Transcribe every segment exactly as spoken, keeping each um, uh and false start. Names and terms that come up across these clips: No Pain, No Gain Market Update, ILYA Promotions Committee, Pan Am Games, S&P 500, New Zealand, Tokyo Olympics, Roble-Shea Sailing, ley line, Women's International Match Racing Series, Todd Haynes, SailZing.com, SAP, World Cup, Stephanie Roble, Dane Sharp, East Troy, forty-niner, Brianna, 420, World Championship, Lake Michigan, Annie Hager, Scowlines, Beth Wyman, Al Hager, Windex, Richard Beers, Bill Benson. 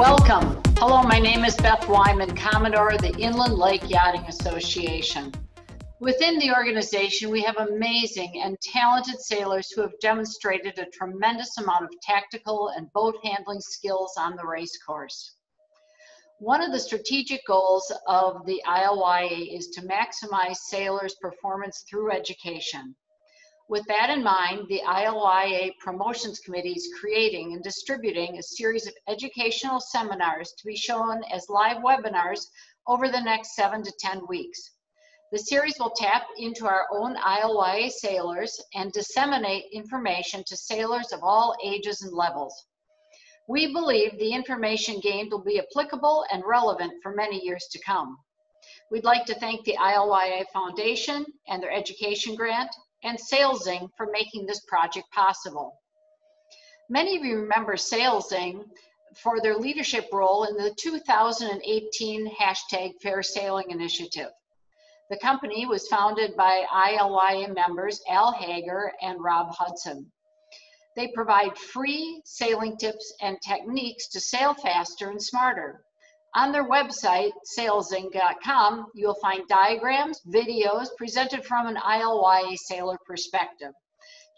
Welcome. Hello, my name is Beth Wyman, Commodore of the Inland Lake Yachting Association. Within the organization, we have amazing and talented sailors who have demonstrated a tremendous amount of tactical and boat handling skills on the race course. One of the strategic goals of the I L Y A is to maximize sailors' performance through education. With that in mind, the I L Y A Promotions Committee is creating and distributing a series of educational seminars to be shown as live webinars over the next seven to ten weeks. The series will tap into our own I L Y A sailors and disseminate information to sailors of all ages and levels. We believe the information gained will be applicable and relevant for many years to come. We'd like to thank the I L Y A Foundation and their education grant and SailZing for making this project possible. Many of you remember SailZing for their leadership role in the two thousand eighteen hashtag Fair Sailing initiative. The company was founded by I L Y A members Al Hager and Rob Hudson. They provide free sailing tips and techniques to sail faster and smarter. On their website, Sail Zing dot com, you'll find diagrams, videos presented from an I L Y A sailor perspective.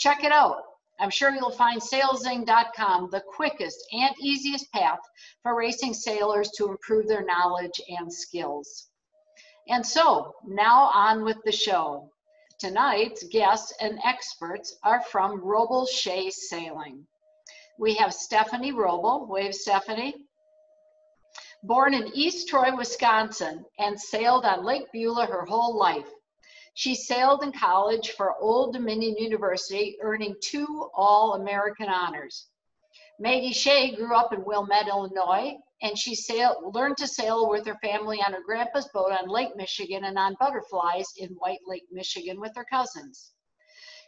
Check it out. I'm sure you'll find Sail Zing dot com the quickest and easiest path for racing sailors to improve their knowledge and skills. And so, now on with the show. Tonight's guests and experts are from Roble-Shea Sailing. We have Stephanie Roble, wave Stephanie. Born in East Troy, Wisconsin, and sailed on Lake Beulah her whole life. She sailed in college for Old Dominion University, earning two All-American honors. Maggie Shea grew up in Wilmette, Illinois, and she sailed, learned to sail with her family on her grandpa's boat on Lake Michigan and on butterflies in White Lake, Michigan with her cousins.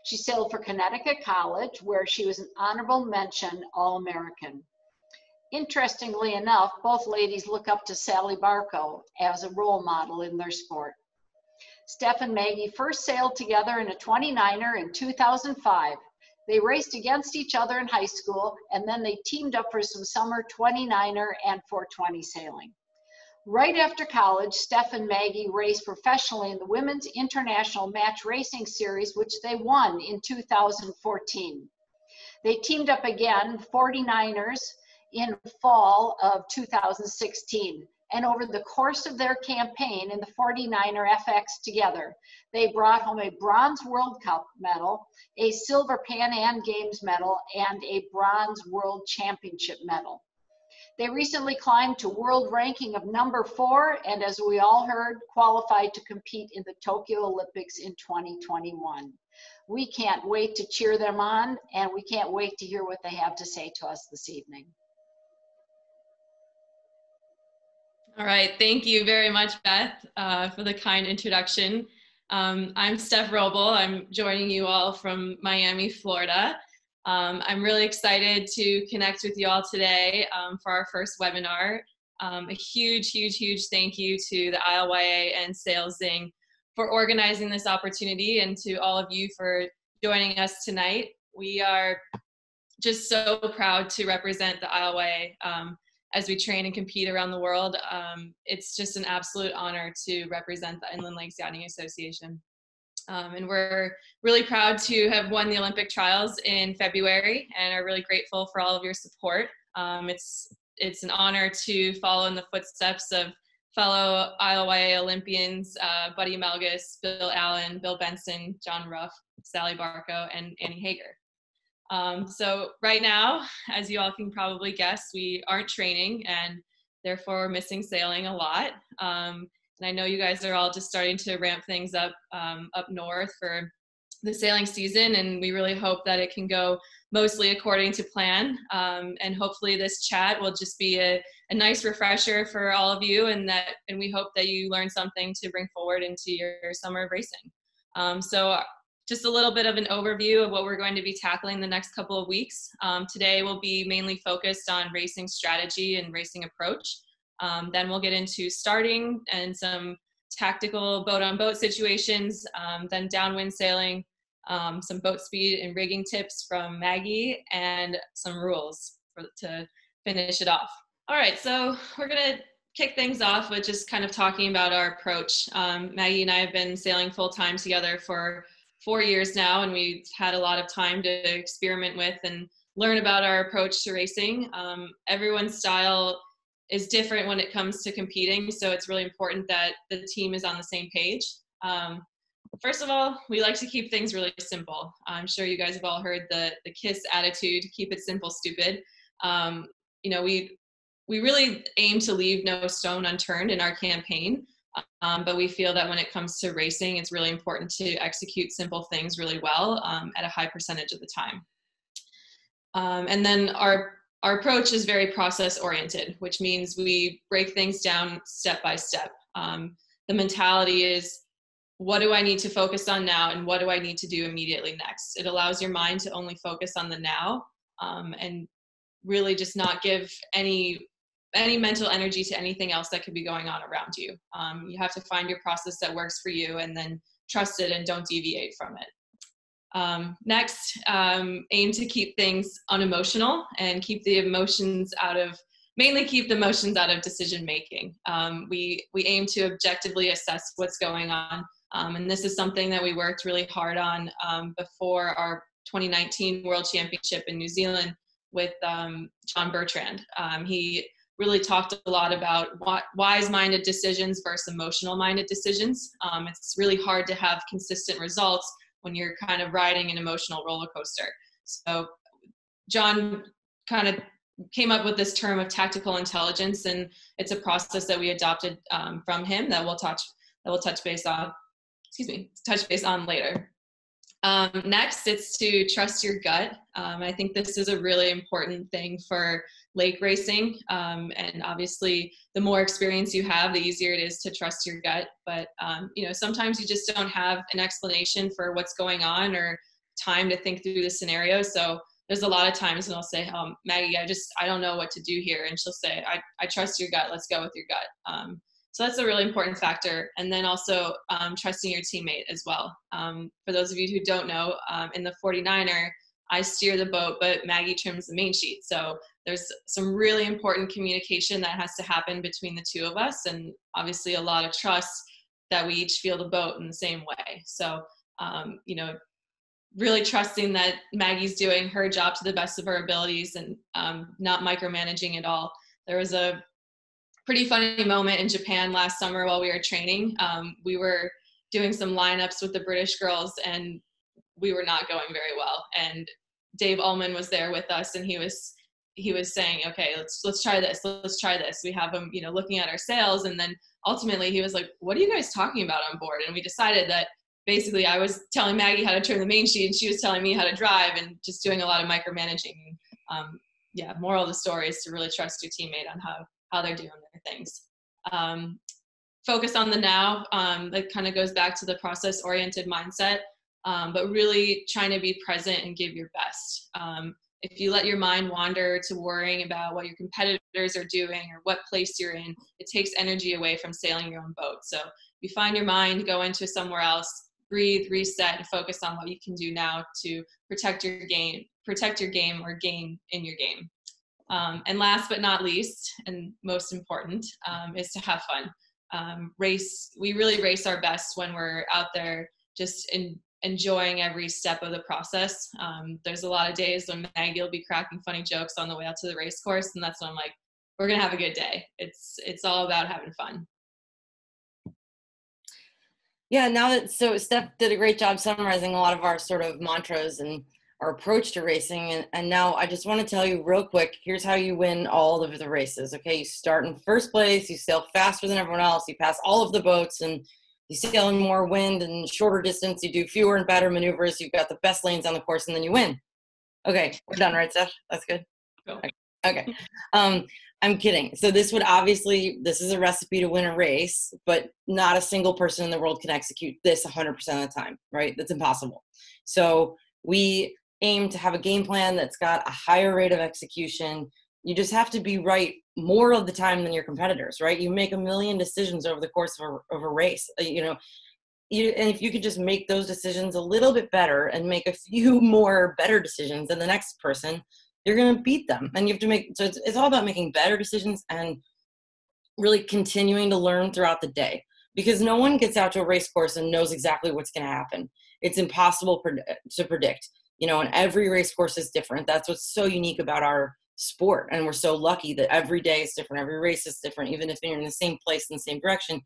She sailed for Connecticut College, where she was an honorable mention All-American. Interestingly enough, both ladies look up to Sally Barco as a role model in their sport. Steph and Maggie first sailed together in a twenty-niner in two thousand five. They raced against each other in high school, and then they teamed up for some summer twenty-niner and four twenty sailing. Right after college, Steph and Maggie raced professionally in the Women's International Match Racing Series, which they won in two thousand fourteen. They teamed up again, forty-niners, in fall of two thousand sixteen. And over the course of their campaign in the forty-niner F X together, they brought home a bronze World Cup medal, a silver Pan Am Games medal, and a bronze World Championship medal. They recently climbed to world ranking of number four, and as we all heard, qualified to compete in the Tokyo Olympics in twenty twenty-one. We can't wait to cheer them on, and we can't wait to hear what they have to say to us this evening. All right, thank you very much, Beth, uh, for the kind introduction. Um, I'm Steph Roble. I'm joining you all from Miami, Florida. Um, I'm really excited to connect with you all today um, for our first webinar. Um, a huge, huge, huge thank you to the I L Y A and SailZing for organizing this opportunity, and to all of you for joining us tonight. We are just so proud to represent the I L Y A. Um, As we train and compete around the world, um, it's just an absolute honor to represent the Inland Lakes Yachting Association. Um, and we're really proud to have won the Olympic trials in February and are really grateful for all of your support. Um, it's, it's an honor to follow in the footsteps of fellow I L Y A Olympians, uh, Buddy Melgus, Bill Allen, Bill Benson, John Ruff, Sally Barco, and Annie Hager. Um, so right now, as you all can probably guess, we aren't training and therefore we're missing sailing a lot. Um, and I know you guys are all just starting to ramp things up um, up north for the sailing season, and we really hope that it can go mostly according to plan. Um, and hopefully this chat will just be a, a nice refresher for all of you, and that, and we hope that you learn something to bring forward into your summer of racing. Um, so. Just a little bit of an overview of what we're going to be tackling the next couple of weeks. Um, today will be mainly focused on racing strategy and racing approach. Um, then we'll get into starting and some tactical boat-on-boat situations, um, then downwind sailing, um, some boat speed and rigging tips from Maggie, and some rules for, to finish it off. All right, so we're going to kick things off with just kind of talking about our approach. Um, Maggie and I have been sailing full-time together for four years now, and we've had a lot of time to experiment with and learn about our approach to racing. Um, everyone's style is different when it comes to competing, so it's really important that the team is on the same page. Um, first of all, we like to keep things really simple. I'm sure you guys have all heard the, the KISS attitude, keep it simple, stupid. Um, you know, we, we really aim to leave no stone unturned in our campaign, um, but we feel that when it comes to racing, it's really important to execute simple things really well um, at a high percentage of the time. Um, and then our, our approach is very process oriented, which means we break things down step by step. Um, the mentality is, what do I need to focus on now and what do I need to do immediately next? It allows your mind to only focus on the now um, and really just not give any, any mental energy to anything else that could be going on around you. Um, you have to find your process that works for you and then trust it and don't deviate from it. Um, next, um, aim to keep things unemotional and keep the emotions out of, mainly keep the emotions out of decision making. Um, we, we aim to objectively assess what's going on. Um, and this is something that we worked really hard on um, before our twenty nineteen World Championship in New Zealand with um, John Bertrand. Um, he really talked a lot about wise-minded decisions versus emotional-minded decisions. Um, it's really hard to have consistent results when you're kind of riding an emotional roller coaster. So John kind of came up with this term of tactical intelligence, and it's a process that we adopted um, from him that we'll touch that we'll touch base on. Excuse me, touch base on later. Um, next, it's to trust your gut. Um, I think this is a really important thing for lake racing. Um, and obviously, the more experience you have, the easier it is to trust your gut. But, um, you know, sometimes you just don't have an explanation for what's going on or time to think through the scenario. So there's a lot of times when I'll say, um, Maggie, I just, I don't know what to do here. And she'll say, I, I trust your gut. Let's go with your gut. Um, So that's a really important factor. And then also um, trusting your teammate as well. Um, for those of you who don't know, um, in the forty-niner, I steer the boat, but Maggie trims the main sheet. So there's some really important communication that has to happen between the two of us, and obviously a lot of trust that we each feel the boat in the same way. So, um, you know, really trusting that Maggie's doing her job to the best of her abilities and um, not micromanaging at all. There was a pretty funny moment in Japan last summer while we were training. Um, we were doing some lineups with the British girls and we were not going very well. And Dave Ullman was there with us, and he was he was saying, okay, let's let's try this, let's try this. We have him, you know, looking at our sails, and then ultimately he was like, what are you guys talking about on board? And we decided that basically I was telling Maggie how to turn the main sheet and she was telling me how to drive, and just doing a lot of micromanaging. Um, yeah, moral of the story is to really trust your teammate on how how they're doing their things. Um, focus on the now, um, that kind of goes back to the process-oriented mindset, um, but really trying to be present and give your best. Um, if you let your mind wander to worrying about what your competitors are doing or what place you're in, it takes energy away from sailing your own boat. So you find your mind, go into somewhere else, breathe, reset, and focus on what you can do now to protect your game, protect your game or gain in your game. Um, and last but not least, and most important, um, is to have fun. Um, race, we really race our best when we're out there just in, enjoying every step of the process. Um, there's a lot of days when Maggie will be cracking funny jokes on the way out to the race course, and that's when I'm like, we're going to have a good day. It's, it's all about having fun. Yeah, now that, so Steph did a great job summarizing a lot of our sort of mantras and our approach to racing, and, and now I just want to tell you real quick, here's how you win all of the races. Okay, you start in first place, you sail faster than everyone else, you pass all of the boats, and you sail in more wind and shorter distance, you do fewer and better maneuvers, you've got the best lanes on the course, and then you win. Okay, we're done, right, Steph? That's good? Cool. Okay. okay. Um, I'm kidding. So this would obviously, this is a recipe to win a race, but not a single person in the world can execute this one hundred percent of the time, right? That's impossible. So we aim to have a game plan that's got a higher rate of execution. You just have to be right more of the time than your competitors, right? You make a million decisions over the course of a, of a race, you know, you, and if you could just make those decisions a little bit better and make a few more better decisions than the next person, you're going to beat them. And you have to make, so it's, it's all about making better decisions and really continuing to learn throughout the day, because no one gets out to a race course and knows exactly what's going to happen. It's impossible to predict, you know, and every race course is different. That's what's so unique about our sport. And we're so lucky that every day is different. Every race is different. Even if you're in the same place in the same direction,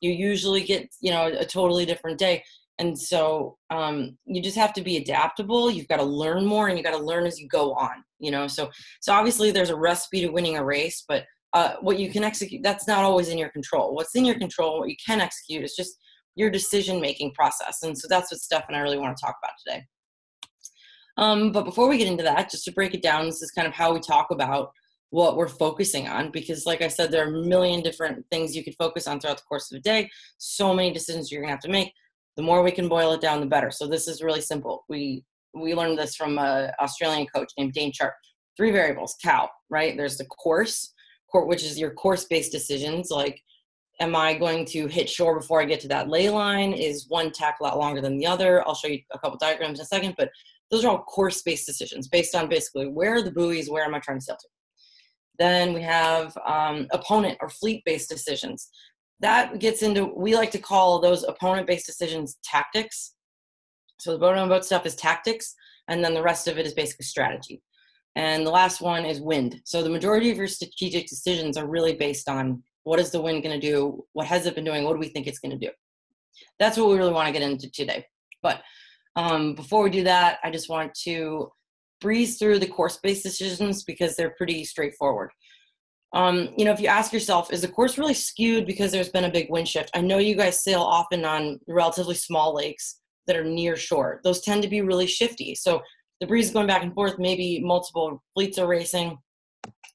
you usually get, you know, a totally different day. And so um, you just have to be adaptable. You've got to learn more, and you got to learn as you go on, you know? So, so obviously there's a recipe to winning a race, but uh, what you can execute, that's not always in your control. What's in your control, what you can execute, is just your decision-making process. And so that's what Steph and I really want to talk about today. Um, but before we get into that, just to break it down, this is kind of how we talk about what we're focusing on, because like I said, there are a million different things you could focus on throughout the course of the day. So many decisions you're gonna have to make. The more we can boil it down, the better. So this is really simple. We we learned this from an Australian coach named Dane Sharp. Three variables, C A L, right? There's the course, which is your course-based decisions. Like, am I going to hit shore before I get to that ley line? Is one tack a lot longer than the other? I'll show you a couple diagrams in a second, but those are all course-based decisions based on basically where are the buoys, where am I trying to sail to? Then we have um, opponent or fleet-based decisions. That gets into, we like to call those opponent-based decisions tactics. So the boat-on-boat stuff is tactics, and then the rest of it is basically strategy. And the last one is wind. So the majority of your strategic decisions are really based on what is the wind going to do, what has it been doing, what do we think it's going to do. That's what we really want to get into today. But um, before we do that, I just want to breeze through the course-based decisions because they're pretty straightforward. Um, you know, if you ask yourself, is the course really skewed because there's been a big wind shift? I know you guys sail often on relatively small lakes that are near shore. Those tend to be really shifty. So the breeze is going back and forth, maybe multiple fleets are racing.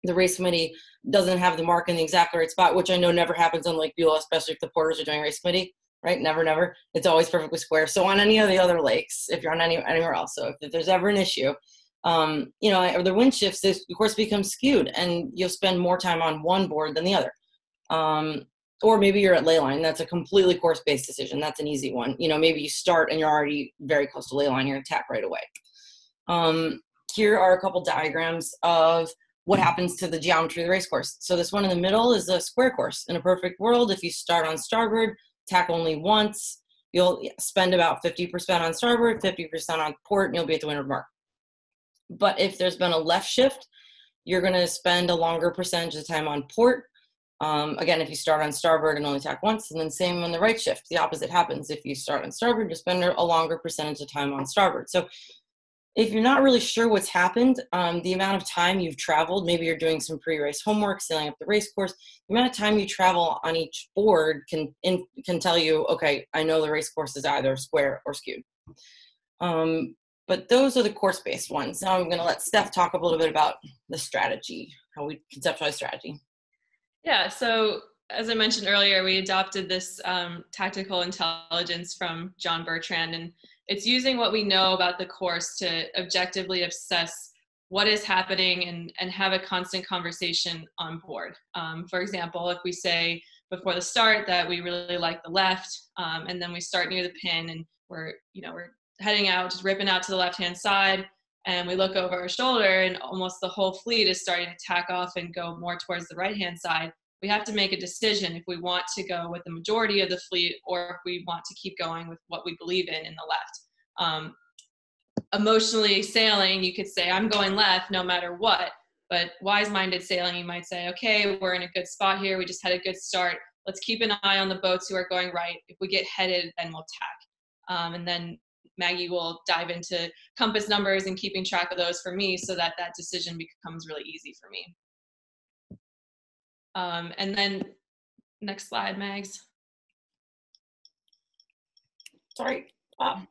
The race committee doesn't have the mark in the exact right spot, which I know never happens on Lake Beulah, especially if the porters are doing race committee, right? Never, never. It's always perfectly square. So on any of the other lakes, if you're on any, anywhere else, so if, if there's ever an issue, Um, you know, or the wind shifts, the course becomes skewed and you'll spend more time on one board than the other. Um, or maybe you're at ley line. That's a completely course-based decision. That's an easy one. You know, maybe you start and you're already very close to ley line. You're attack right away. Um, here are a couple diagrams of what happens to the geometry of the race course. So this one in the middle is a square course. In a perfect world, if you start on starboard, tack only once, you'll spend about fifty percent on starboard, fifty percent on port, and you'll be at the windward mark. But if there's been a left shift, you're going to spend a longer percentage of time on port. Um, again, if you start on starboard and only tack once, and then same on the right shift, the opposite happens. If you start on starboard, you spend a longer percentage of time on starboard. So if you're not really sure what's happened, um, the amount of time you've traveled, maybe you're doing some pre-race homework, sailing up the race course, the amount of time you travel on each board can, in, can tell you, okay, I know the race course is either square or skewed. Um, But those are the course-based ones. Now I'm going to let Steph talk a little bit about the strategy, how we conceptualize strategy. Yeah, so as I mentioned earlier, we adopted this um, tactical intelligence from John Bertrand, and it's using what we know about the course to objectively assess what is happening and, and have a constant conversation on board. Um, for example, if we say before the start that we really like the left, um, and then we start near the pin and we're, you know, we're heading out, just ripping out to the left-hand side, and we look over our shoulder and almost the whole fleet is starting to tack off and go more towards the right-hand side. We have to make a decision if we want to go with the majority of the fleet or if we want to keep going with what we believe in in the left. Um, emotionally sailing, you could say, I'm going left no matter what, but wise-minded sailing, you might say, okay, we're in a good spot here. We just had a good start. Let's keep an eye on the boats who are going right. If we get headed, then we'll tack. Um, and then Maggie will dive into compass numbers and keeping track of those for me so that that decision becomes really easy for me. Um, and then next slide, Mags. Sorry. Wow.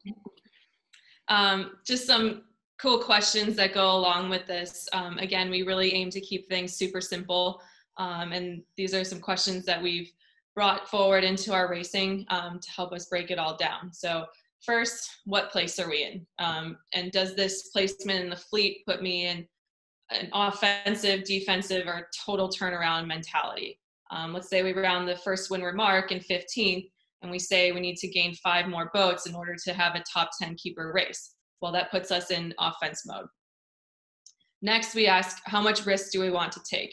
Um, just some cool questions that go along with this. Um, again, we really aim to keep things super simple. Um, and these are some questions that we've brought forward into our racing um, to help us break it all down. So first, what place are we in? Um, and does this placement in the fleet put me in an offensive, defensive, or total turnaround mentality? Um, let's say we round the first windward mark in fifteenth, and we say we need to gain five more boats in order to have a top ten keeper race. Well, that puts us in offense mode. Next, we ask, how much risk do we want to take?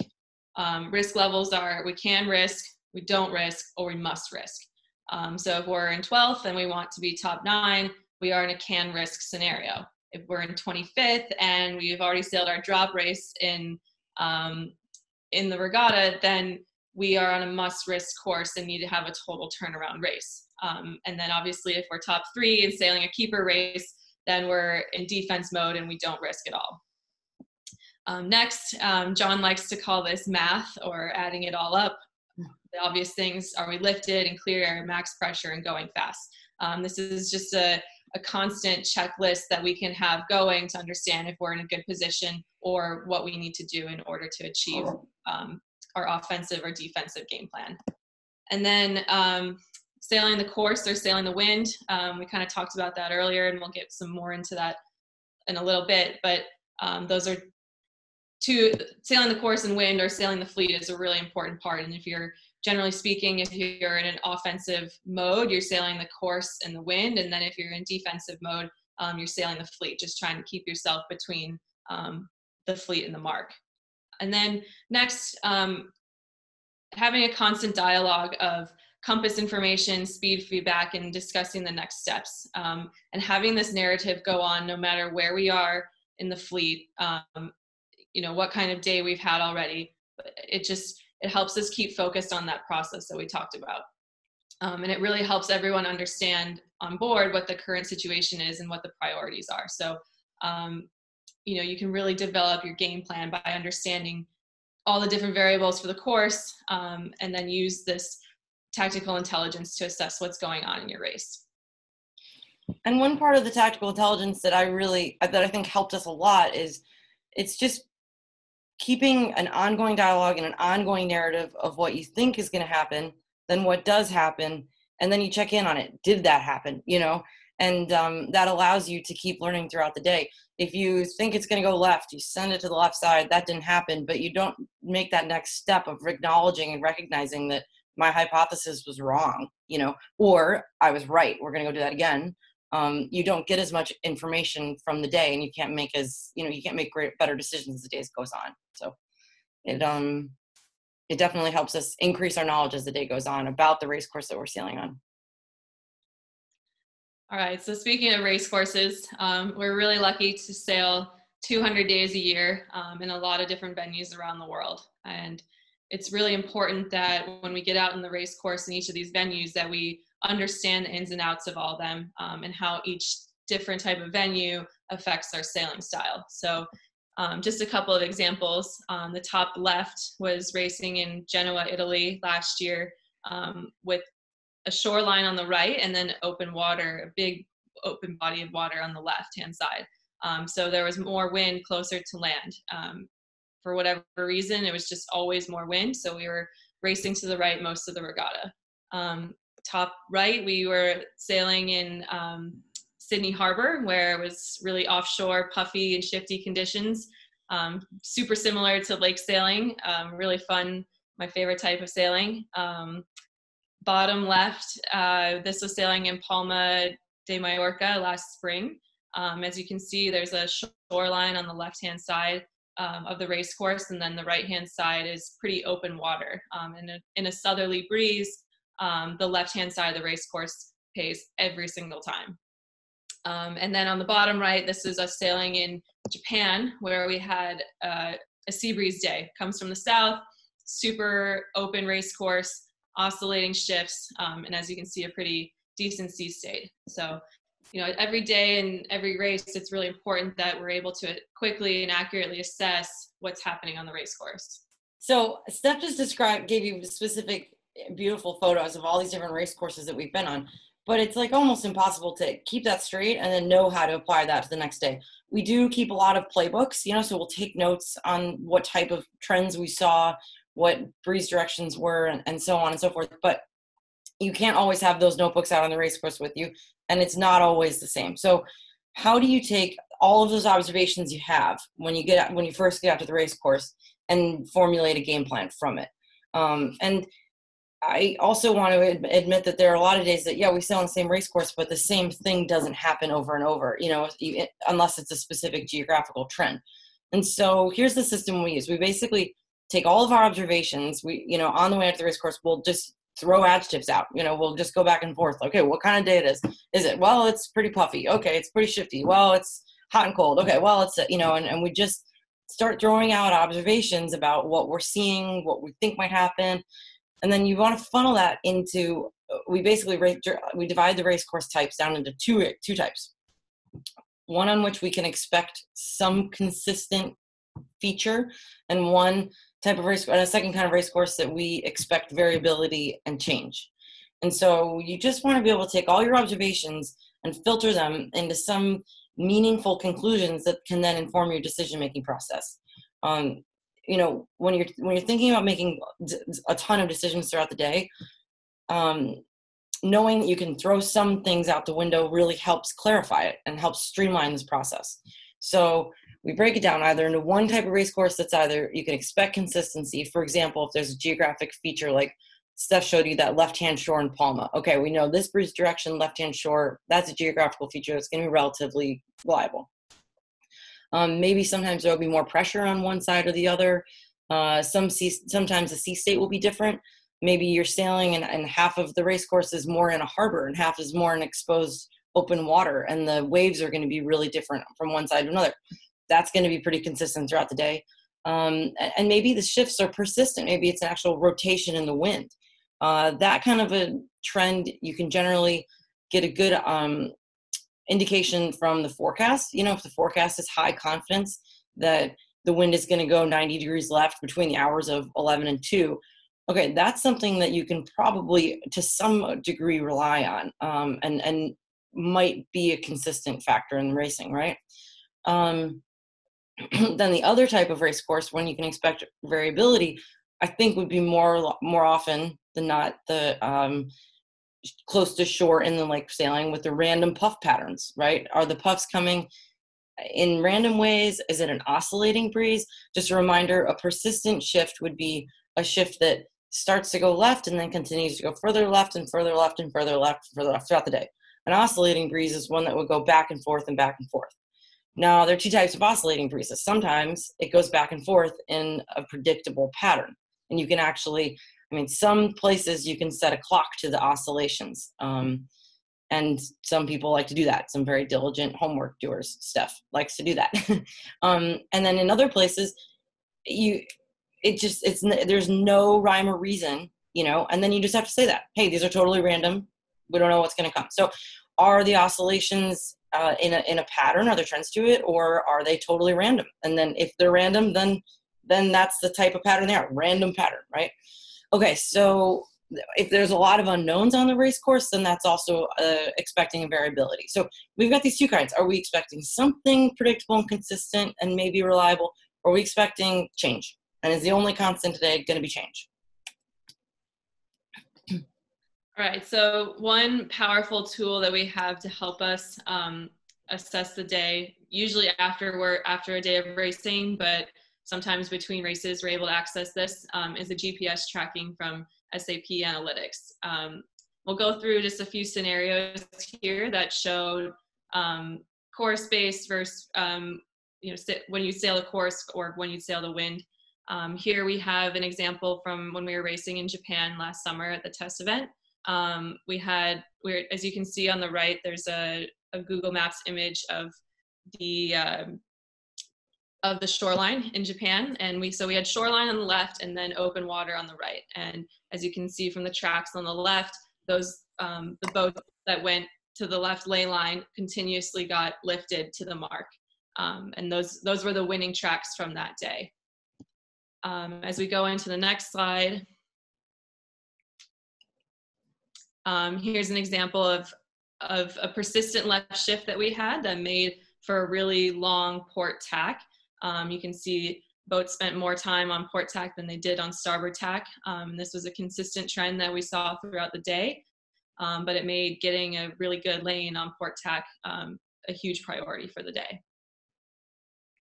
Um, risk levels are, we can risk, we don't risk, or we must risk. Um, so if we're in twelfth and we want to be top nine, we are in a can risk scenario. If we're in twenty-fifth and we've already sailed our drop race in, um, in the regatta, then we are on a must risk course and need to have a total turnaround race. Um, and then obviously if we're top three and sailing a keeper race, then we're in defense mode and we don't risk at all. Um, next, um, John likes to call this math or adding it all up. The obvious things are we lifted and clear, max pressure, and going fast. Um, this is just a, a constant checklist that we can have going to understand if we're in a good position or what we need to do in order to achieve um, our offensive or defensive game plan. And then um, sailing the course or sailing the wind. Um, we kind of talked about that earlier, and we'll get some more into that in a little bit, but um, those are two, sailing the course and wind or sailing the fleet is a really important part. And if you're, generally speaking, if you're in an offensive mode, you're sailing the course and the wind. And then if you're in defensive mode, um, you're sailing the fleet, just trying to keep yourself between um, the fleet and the mark. And then next, um, having a constant dialogue of compass information, speed feedback, and discussing the next steps. Um, and having this narrative go on no matter where we are in the fleet, um, you know, what kind of day we've had already, it just, it helps us keep focused on that process that we talked about. Um, and it really helps everyone understand on board what the current situation is and what the priorities are. So, um, you know, you can really develop your game plan by understanding all the different variables for the course, um, and then use this tactical intelligence to assess what's going on in your race. And one part of the tactical intelligence that I really, that I think helped us a lot is it's just keeping an ongoing dialogue and an ongoing narrative of what you think is going to happen, then what does happen, and then you check in on it. Did that happen? You know, and um, that allows you to keep learning throughout the day. If you think it's going to go left, you send it to the left side. That didn't happen, but you don't make that next step of acknowledging and recognizing that my hypothesis was wrong, you know, or I was right. We're going to go do that again. Um, you don't get as much information from the day, and you can't make as, you know, you can't make great, better decisions as the day goes on. So it, um, it definitely helps us increase our knowledge as the day goes on about the race course that we're sailing on. All right. So speaking of race courses, um, we're really lucky to sail two hundred days a year um, in a lot of different venues around the world. And it's really important that when we get out in the race course in each of these venues that we understand the ins and outs of all of them um, and how each different type of venue affects our sailing style. So um, just a couple of examples. Um, the top left was racing in Genoa, Italy last year um, with a shoreline on the right and then open water, a big open body of water on the left-hand side. Um, so there was more wind closer to land. Um, for whatever reason, it was just always more wind. So we were racing to the right most of the regatta. Um, Top right, we were sailing in um, Sydney Harbor, where it was really offshore, puffy, and shifty conditions. Um, super similar to lake sailing, um, really fun, my favorite type of sailing. Um, bottom left, uh, this was sailing in Palma de Mallorca last spring. Um, as you can see, there's a shoreline on the left-hand side um, of the race course, and then the right-hand side is pretty open water. Um, and in a southerly breeze, Um, the left-hand side of the race course pays every single time. Um, and then on the bottom right, this is us sailing in Japan, where we had uh, a sea breeze day. Comes from the south, super open race course, oscillating shifts, um, and as you can see, a pretty decent sea state. So, you know, every day and every race, it's really important that we're able to quickly and accurately assess what's happening on the race course. So Steph just described, gave you specific beautiful photos of all these different race courses that we've been on, but it's like almost impossible to keep that straight and then know how to apply that to the next day. We do keep a lot of playbooks, you know, so we'll take notes on what type of trends we saw, what breeze directions were, and, and so on and so forth, but you can't always have those notebooks out on the race course with you, and it's not always the same. So how do you take all of those observations you have when you get out, when you first get out to the race course, and formulate a game plan from it? Um, and I also want to admit that there are a lot of days that, yeah, we sail on the same race course, but the same thing doesn't happen over and over, you know, unless it's a specific geographical trend. And so here's the system we use. We basically take all of our observations. We, you know, on the way up the race course, we'll just throw adjectives out. You know, we'll just go back and forth. Okay, what kind of day it is? Is it, well, it's pretty puffy. Okay, it's pretty shifty. Well, it's hot and cold. Okay, well, it's, you know, and, and we just start throwing out observations about what we're seeing, what we think might happen. And then you want to funnel that into, we basically, we divide the race course types down into two, two types. One on which we can expect some consistent feature, and one type of race, and a second kind of race course that we expect variability and change. And so you just want to be able to take all your observations and filter them into some meaningful conclusions that can then inform your decision-making process. Um, you know, when you're, when you're thinking about making a ton of decisions throughout the day, um, knowing that you can throw some things out the window really helps clarify it and helps streamline this process. So we break it down either into one type of race course that's either you can expect consistency. For example, if there's a geographic feature, like Steph showed you that left-hand shore in Palma. Okay, we know this breeze direction, left-hand shore, that's a geographical feature that's gonna be relatively reliable. Um, maybe sometimes there'll be more pressure on one side or the other. Uh, some sea, sometimes the sea state will be different. Maybe you're sailing and, and half of the race course is more in a harbor and half is more in exposed open water, and the waves are going to be really different from one side to another. That's going to be pretty consistent throughout the day. Um, and maybe the shifts are persistent. Maybe it's an actual rotation in the wind. Uh, that kind of a trend, you can generally get a good um, indication from the forecast. You know, if the forecast is high confidence that the wind is going to go ninety degrees left between the hours of eleven and two, okay, that's something that you can probably, to some degree, rely on, um, and, and might be a consistent factor in racing, right? Um, then the other type of race course, when you can expect variability, I think would be more, more often than not the um, close to shore inland lake sailing with the random puff patterns, right? Are the puffs coming in random ways? Is it an oscillating breeze? Just a reminder, a persistent shift would be a shift that starts to go left and then continues to go further left and further left and further left and further left throughout the day. An oscillating breeze is one that would go back and forth and back and forth. Now, there are two types of oscillating breezes. Sometimes it goes back and forth in a predictable pattern. And you can actually, I mean, some places you can set a clock to the oscillations. Um, and some people like to do that. Some very diligent homework doers, Steph, likes to do that. um, and then in other places, you... It just, it's, there's no rhyme or reason, you know, and then you just have to say that, hey, these are totally random. We don't know what's going to come. So are the oscillations uh, in, a, in a pattern? Are there trends to it, or are they totally random? And then if they're random, then, then that's the type of pattern they are, random pattern, right? Okay. So if there's a lot of unknowns on the race course, then that's also uh, expecting variability. So we've got these two kinds. Are we expecting something predictable and consistent and maybe reliable? Or are we expecting change? And is the only constant today going to be change? All right, so one powerful tool that we have to help us um, assess the day, usually after we're after a day of racing, but sometimes between races we're able to access this, um, is the G P S tracking from S A P Analytics. Um, we'll go through just a few scenarios here that show um, course-based versus um, you know, when you sail a course or when you sail the wind. Um, here we have an example from when we were racing in Japan last summer at the test event. Um, we had, we're, as you can see on the right, there's a, a Google Maps image of the uh, of the shoreline in Japan, and we so we had shoreline on the left and then open water on the right. And as you can see from the tracks on the left, those um, the boat that went to the left ley line continuously got lifted to the mark, um, and those those were the winning tracks from that day. Um, as we go into the next slide, um, here's an example of, of a persistent left shift that we had that made for a really long port tack. Um, you can see boats spent more time on port tack than they did on starboard tack. Um, this was a consistent trend that we saw throughout the day, um, but it made getting a really good lane on port tack um, a huge priority for the day.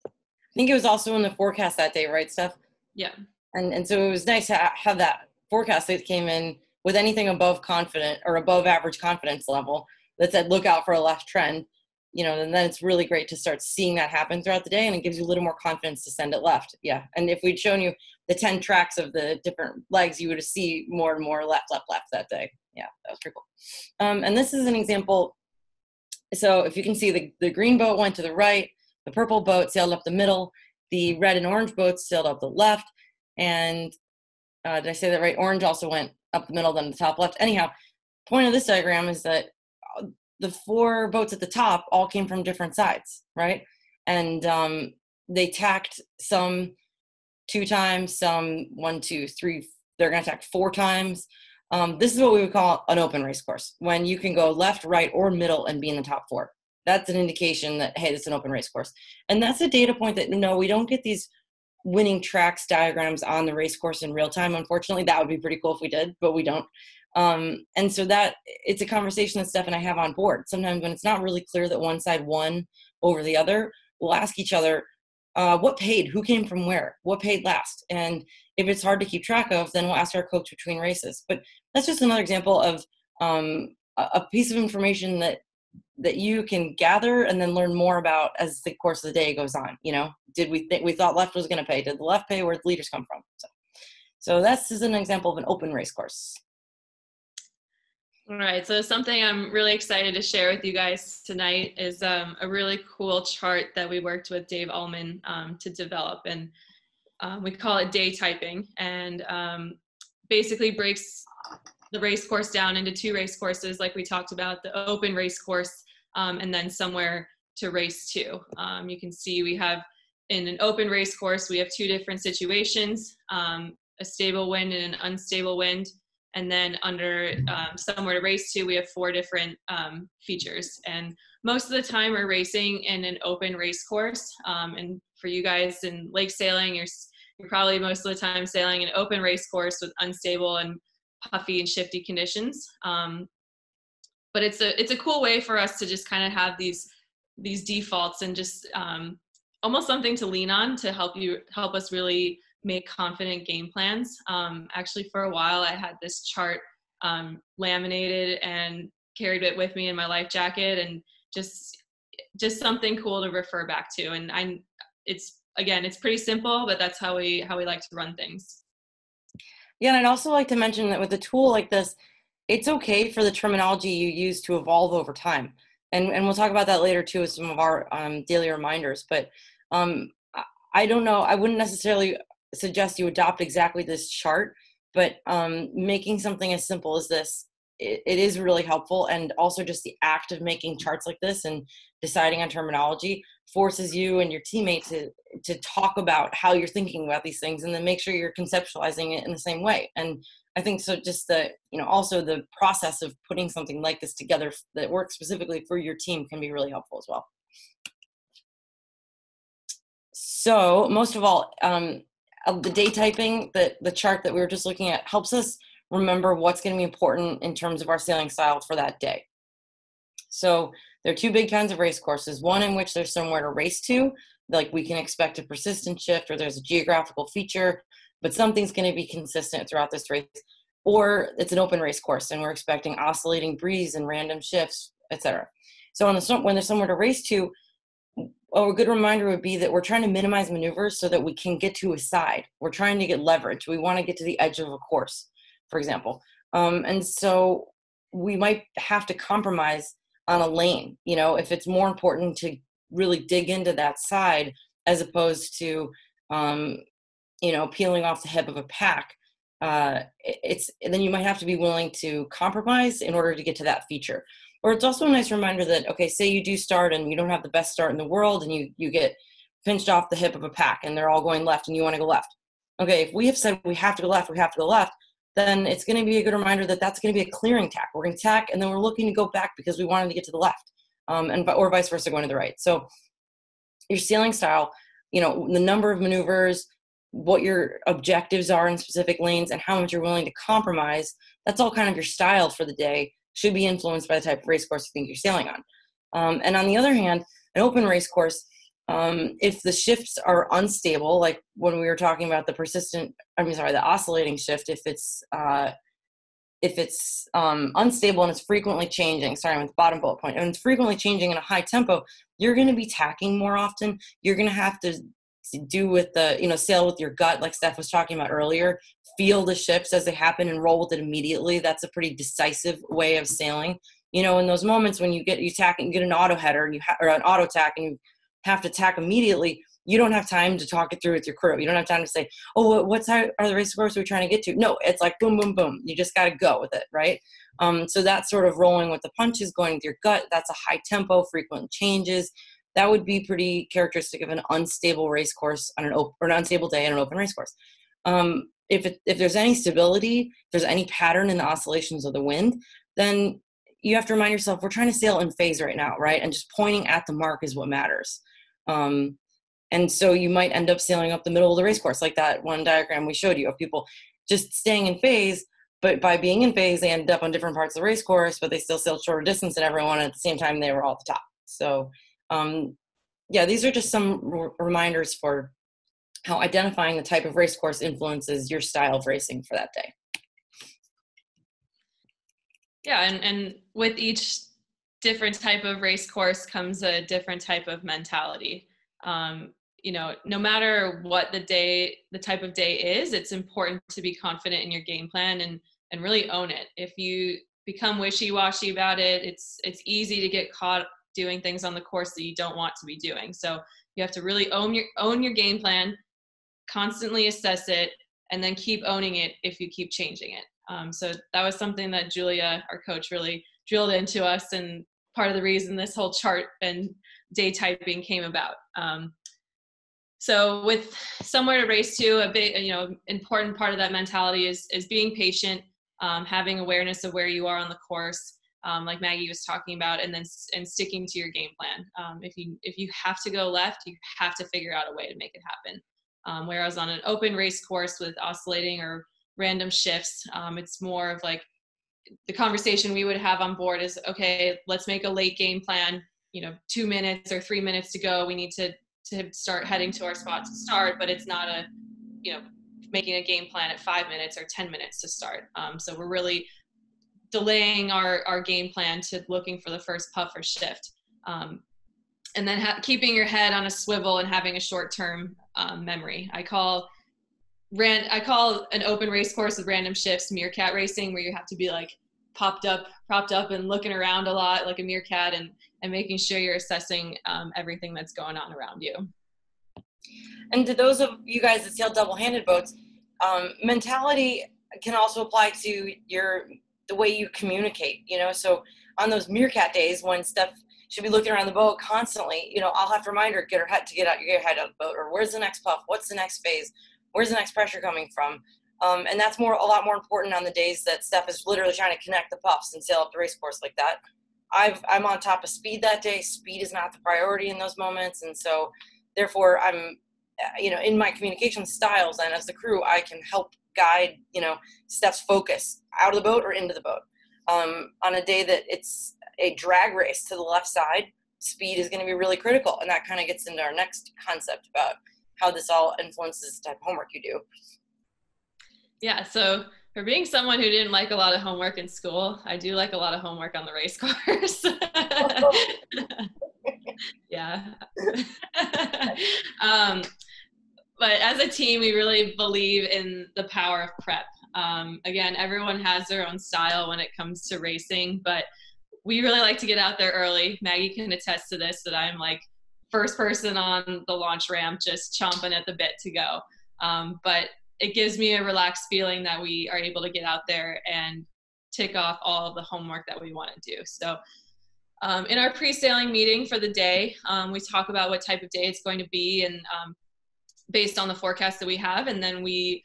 I think it was also in the forecast that day, right, Steph? Yeah. And, and so it was nice to have that forecast that came in with anything above confident or above average confidence level that said, look out for a left trend. you know, and then it's really great to start seeing that happen throughout the day, and it gives you a little more confidence to send it left. Yeah. And if we'd shown you the ten tracks of the different legs, you would see more and more left, left, left that day. Yeah, that was pretty cool. Um, and this is an example. So if you can see, the, the green boat went to the right, the purple boat sailed up the middle, the red and orange boats sailed up the left, and uh, did I say that right? Orange also went up the middle, then the top left. Anyhow, point of this diagram is that the four boats at the top all came from different sides, right? And um, they tacked some two times, some one, two, three, they're gonna tack four times. Um, this is what we would call an open race course, when you can go left, right, or middle and be in the top four. That's an indication that, hey, this is an open race course. And that's a data point that, no, we don't get these winning tracks diagrams on the race course in real time. Unfortunately, that would be pretty cool if we did, but we don't. Um, and so that, it's a conversation that Steph and I have on board. Sometimes when it's not really clear that one side won over the other, we'll ask each other, uh, what paid, who came from where, what paid last? And if it's hard to keep track of, then we'll ask our coach between races. But that's just another example of um, a piece of information that that you can gather and then learn more about as the course of the day goes on. You know, did we think we thought left was going to pay? Did the left pay? Where did the leaders come from? So, so that's is an example of an open race course. All right. So something I'm really excited to share with you guys tonight is um, a really cool chart that we worked with Dave Ullman um, to develop, and um, we call it day typing, and um, basically breaks the race course down into two race courses, like we talked about, the open race course, um, and then somewhere to race to. Um, you can see we have, in an open race course, we have two different situations, um, a stable wind and an unstable wind. And then under um, somewhere to race to, we have four different um, features. And most of the time we're racing in an open race course. Um, and for you guys in lake sailing, you're, you're probably most of the time sailing an open race course with unstable and puffy and shifty conditions. Um, but it's a, it's a cool way for us to just kind of have these, these defaults and just um, almost something to lean on to help you, help us really make confident game plans. Um, actually, for a while, I had this chart um, laminated and carried it with me in my life jacket, and just just something cool to refer back to. And I, it's again, it's pretty simple, but that's how we how we like to run things. Yeah, and I'd also like to mention that with a tool like this, it's okay for the terminology you use to evolve over time, and and we'll talk about that later too, as some of our um, daily reminders. But um, I don't know, I wouldn't necessarily suggest you adopt exactly this chart, but um, making something as simple as this, it, it is really helpful. And also just the act of making charts like this and deciding on terminology forces you and your teammates to, to talk about how you're thinking about these things, and then make sure you're conceptualizing it in the same way. And I think so just the, you know, also the process of putting something like this together that works specifically for your team can be really helpful as well. So most of all, um, the day typing, the, the chart that we were just looking at, helps us remember what's going to be important in terms of our sailing style for that day. So there are two big kinds of race courses, one in which there's somewhere to race to, like we can expect a persistent shift or there's a geographical feature, but something's going to be consistent throughout this race, or it's an open race course and we're expecting oscillating breeze and random shifts, et cetera. So on the, when there's somewhere to race to, oh, a good reminder would be that we're trying to minimize maneuvers so that we can get to a side. We're trying to get leverage. We want to get to the edge of a course, for example. Um, and so we might have to compromise on a lane, you know, if it's more important to really dig into that side as opposed to, um, you know, peeling off the hip of a pack. Uh, it's, then you might have to be willing to compromise in order to get to that feature. Or it's also a nice reminder that, okay, say you do start and you don't have the best start in the world and you, you get pinched off the hip of a pack and they're all going left and you want to go left. Okay, if we have said we have to go left, we have to go left, then it's going to be a good reminder that that's going to be a clearing tack. We're going to tack and then we're looking to go back because we wanted to get to the left, um, and or vice versa, going to the right. So your sailing style, you know, the number of maneuvers, what your objectives are in specific lanes, and how much you're willing to compromise, that's all kind of your style for the day, should be influenced by the type of race course you think you're sailing on. Um, and on the other hand, an open race course, um, if the shifts are unstable, like when we were talking about the persistent, I mean, sorry, the oscillating shift, if it's uh, if it's um, unstable and it's frequently changing, starting with the bottom bullet point, and it's frequently changing in a high tempo, you're going to be tacking more often. You're going to have to do with the, you know, sail with your gut, like Steph was talking about earlier, feel the ships as they happen and roll with it immediately. That's a pretty decisive way of sailing. You know, in those moments when you get, you tack and you get an auto header and you ha- or an auto tack and you have to tack immediately, you don't have time to talk it through with your crew. You don't have time to say, oh, what's how are the race course we're trying to get to? No, it's like boom, boom, boom. You just got to go with it, right? Um, so that's sort of rolling with the punches, going with your gut. That's a high tempo, frequent changes. That would be pretty characteristic of an unstable race course on an open, or an unstable day in an open race course. Um, if it, if there's any stability, if there's any pattern in the oscillations of the wind, then you have to remind yourself, we're trying to sail in phase right now, right? And just pointing at the mark is what matters. Um, and so you might end up sailing up the middle of the race course, like that one diagram we showed you of people just staying in phase, but by being in phase, they end up on different parts of the race course, but they still sailed shorter distance than everyone at the same time they were all at the top. So, um, yeah, these are just some r- reminders for how identifying the type of race course influences your style of racing for that day. Yeah, and, and with each different type of race course comes a different type of mentality. Um, you know, no matter what the day, the type of day is, it's important to be confident in your game plan and, and really own it. If you become wishy-washy about it, it's it's easy to get caught doing things on the course that you don't want to be doing. So you have to really own your own your game plan, constantly assess it, and then keep owning it if you keep changing it. Um, so that was something that Julia, our coach, really drilled into us, and part of the reason this whole chart and day typing came about. Um, so with somewhere to race to, a big, you know, important part of that mentality is is being patient, um, having awareness of where you are on the course, um, like Maggie was talking about, and then and sticking to your game plan. Um, if you if you have to go left, you have to figure out a way to make it happen. Um, whereas on an open race course with oscillating or random shifts, um, it's more of like the conversation we would have on board is, okay, let's make a late game plan, you know, two minutes or three minutes to go. We need to, to start heading to our spot to start, but it's not a, you know, making a game plan at five minutes or ten minutes to start. Um, so we're really delaying our, our game plan to looking for the first puff or shift. Um, and then ha- keeping your head on a swivel and having a short-term um, memory. I call Ran, I call an open race course with random shifts meerkat racing, where you have to be like popped up, propped up and looking around a lot like a meerkat, and, and making sure you're assessing um, everything that's going on around you. And to those of you guys that sail double-handed boats, um, mentality can also apply to your the way you communicate, you know? So on those meerkat days when Steph should be looking around the boat constantly, you know, I'll have to remind her, get her head to get out, your head out of the boat, or where's the next puff? What's the next phase? Where's the next pressure coming from? Um, and that's more a lot more important on the days that Steph is literally trying to connect the puffs and sail up the race course like that. I've, I'm on top of speed that day. Speed is not the priority in those moments. And so therefore I'm, you know, in my communication styles and as the crew, I can help guide, you know, Steph's focus out of the boat or into the boat. Um, on a day that it's a drag race to the left side, speed is going to be really critical. And that kind of gets into our next concept about how this all influences the type of homework you do. Yeah, so for being someone who didn't like a lot of homework in school, I do like a lot of homework on the race course. Yeah. um, but as a team, we really believe in the power of prep. Um, again, everyone has their own style when it comes to racing, but we really like to get out there early. Maggie can attest to this, that I'm like, first person on the launch ramp, just chomping at the bit to go. Um, but it gives me a relaxed feeling that we are able to get out there and tick off all of the homework that we want to do. So um, in our pre-sailing meeting for the day, um, we talk about what type of day it's going to be, and um, based on the forecast that we have, and then we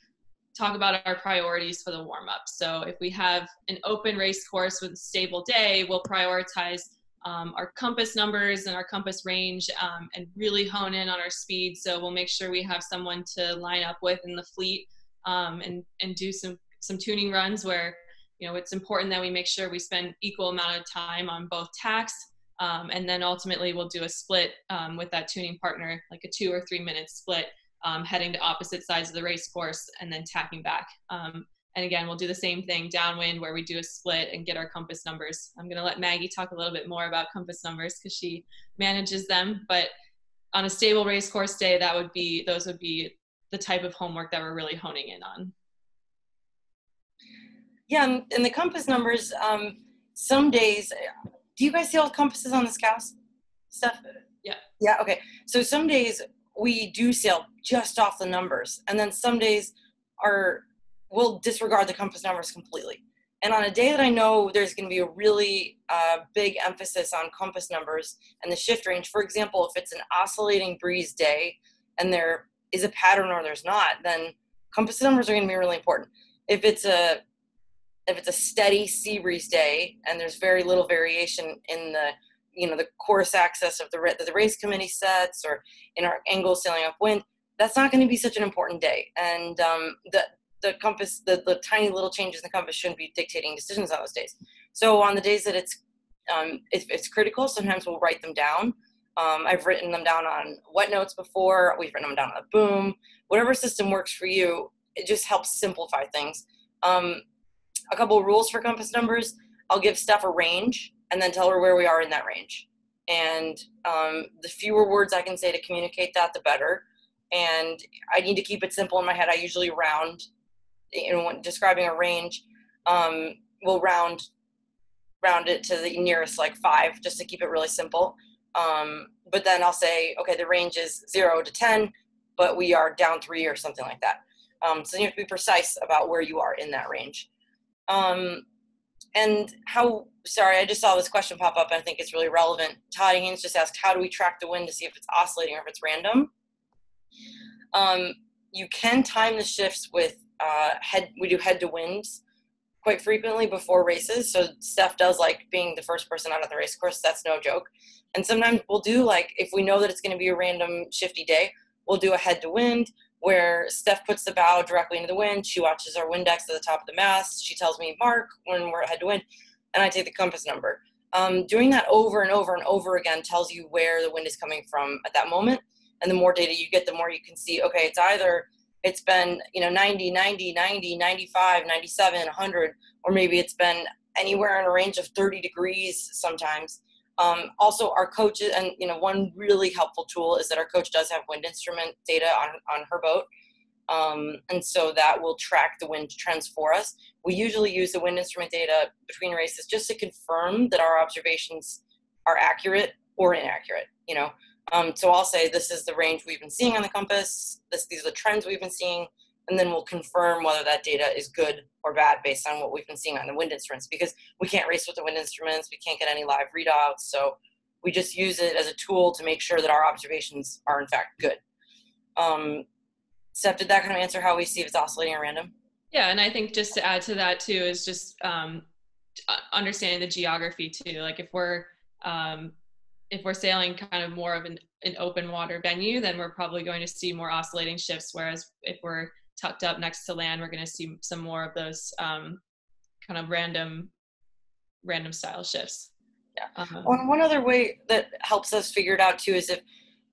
talk about our priorities for the warm-up. So if we have an open race course with a stable day, we'll prioritize Um, our compass numbers and our compass range, um, and really hone in on our speed. So we'll make sure we have someone to line up with in the fleet, um, and, and do some, some tuning runs where, you know, it's important that we make sure we spend equal amount of time on both tacks. Um, and then ultimately we'll do a split um, with that tuning partner, like a two or three minute split, um, heading to opposite sides of the race course and then tacking back. Um, And again, we'll do the same thing downwind where we do a split and get our compass numbers. I'm going to let Maggie talk a little bit more about compass numbers because she manages them. But on a stable race course day, that would be, those would be the type of homework that we're really honing in on. Yeah, and, and the compass numbers, um, some days, do you guys see all the compasses on the scows? Stuff? Yeah. Yeah, okay. So some days we do sail just off the numbers. And then some days are, we'll disregard the compass numbers completely. And on a day that I know there's going to be a really uh, big emphasis on compass numbers and the shift range, for example, if it's an oscillating breeze day and there is a pattern or there's not, then compass numbers are going to be really important. If it's a If it's a steady sea breeze day and there's very little variation in the, you know, the course axis of the that the race committee sets or in our angle sailing upwind, that's not going to be such an important day. And um, the the compass, the, the tiny little changes in the compass shouldn't be dictating decisions on those days. So on the days that it's um, if it's critical, sometimes we'll write them down. Um, I've written them down on wet notes before. We've written them down on a boom. Whatever system works for you, it just helps simplify things. Um, A couple of rules for compass numbers. I'll give Steph a range and then tell her where we are in that range. And um, the fewer words I can say to communicate that, the better. And I need to keep it simple in my head. I usually round, you know, when describing a range, um, we'll round, round it to the nearest like five just to keep it really simple. Um, but then I'll say, okay, the range is zero to ten, but we are down three or something like that. Um, so you have to be precise about where you are in that range. Um, and how, sorry, I just saw this question pop up and I think it's really relevant. Todd Haynes just asked, how do we track the wind to see if it's oscillating or if it's random? Um, you can time the shifts with, uh, head, we do head to winds quite frequently before races. So Steph does like being the first person out of the race course. That's no joke. And sometimes we'll do like, if we know that it's going to be a random shifty day, we'll do a head to wind, where Steph puts the bow directly into the wind. She watches our windex at the top of the mast. She tells me, mark, when we're head to wind, and I take the compass number. Um, doing that over and over and over again tells you where the wind is coming from at that moment. And the more data you get, the more you can see, okay, it's either, it's been, you know, ninety, ninety, ninety, ninety-five, ninety-seven, one hundred, or maybe it's been anywhere in a range of thirty degrees sometimes. Um, also our coaches, and you know, one really helpful tool is that our coach does have wind instrument data on, on her boat. Um, and so that will track the wind trends for us. We usually use the wind instrument data between races just to confirm that our observations are accurate or inaccurate, you know? Um, so I'll say, this is the range we've been seeing on the compass. This, these are the trends we've been seeing. And then we'll confirm whether that data is good or bad based on what we've been seeing on the wind instruments, because we can't race with the wind instruments. We can't get any live readouts. So we just use it as a tool to make sure that our observations are in fact good. Um, Steph, did that kind of answer how we see if it's oscillating or random? Yeah. And I think just to add to that too, is just um, understanding the geography too. Like if we're, um, if we're sailing kind of more of an, an open water venue, then we're probably going to see more oscillating shifts. Whereas if we're tucked up next to land, we're going to see some more of those um, kind of random, random style shifts. Yeah. Uh-huh. One, one other way that helps us figure it out too is if,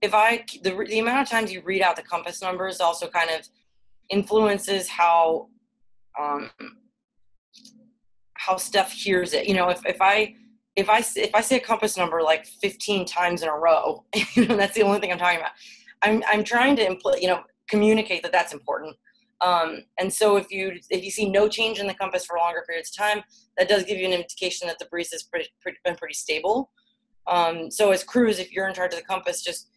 if I the the amount of times you read out the compass numbers also kind of influences how um, how Steph hears it. You know, if if I if I if I say a compass number like fifteen times in a row, you know, that's the only thing I'm talking about. I'm I'm trying to impl- you know communicate that that's important. Um, and so if you if you see no change in the compass for longer periods of time, that does give you an indication that the breeze has pretty, pretty, been pretty stable. Um, so as crews, if you're in charge of the compass, just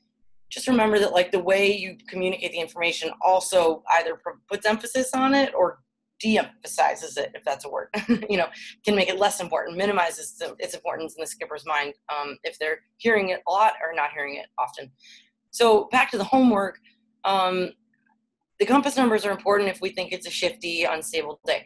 just remember that like the way you communicate the information also either puts emphasis on it or de-emphasizes it, if that's a word, you know, can make it less important, minimizes its importance in the skipper's mind um, if they're hearing it a lot or not hearing it often. So back to the homework. Um, The compass numbers are important if we think it's a shifty, unstable day.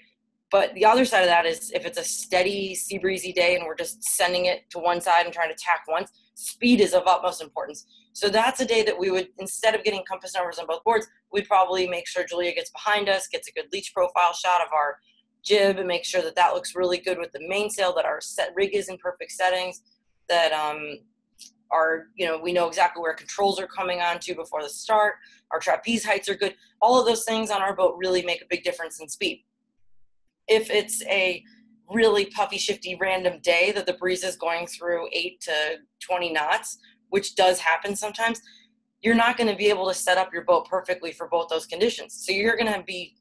But the other side of that is if it's a steady, sea breezy day and we're just sending it to one side and trying to tack once, speed is of utmost importance. So that's a day that we would, instead of getting compass numbers on both boards, we'd probably make sure Julia gets behind us, gets a good leech profile shot of our jib, and make sure that that looks really good with the mainsail, that our set rig is in perfect settings, that um, our, you know, we know exactly where controls are coming on to before the start. Our trapeze heights are good. All of those things on our boat really make a big difference in speed. if it's a really puffy, shifty, random day that the breeze is going through eight to twenty knots, which does happen sometimes, you're not going to be able to set up your boat perfectly for both those conditions. So you're going to be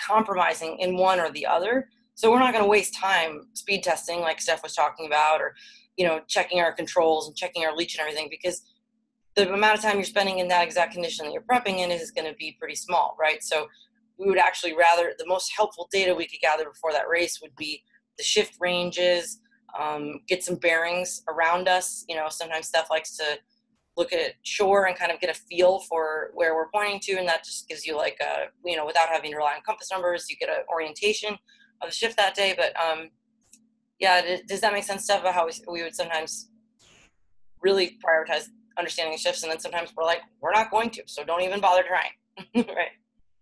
compromising in one or the other. So we're not going to waste time speed testing like Steph was talking about, or, you know, checking our controls and checking our leech and everything, because the amount of time you're spending in that exact condition that you're prepping in is going to be pretty small, right? So we would actually rather, the most helpful data we could gather before that race would be the shift ranges, um, get some bearings around us. You know, sometimes Steph likes to look at shore and kind of get a feel for where we're pointing to, and that just gives you like a, you know, without having to rely on compass numbers, you get an orientation of the shift that day. But um, yeah, does that make sense, Steph, about how we, we would sometimes really prioritize understanding the shifts, and then sometimes we're like, we're not going to, so don't even bother trying, right?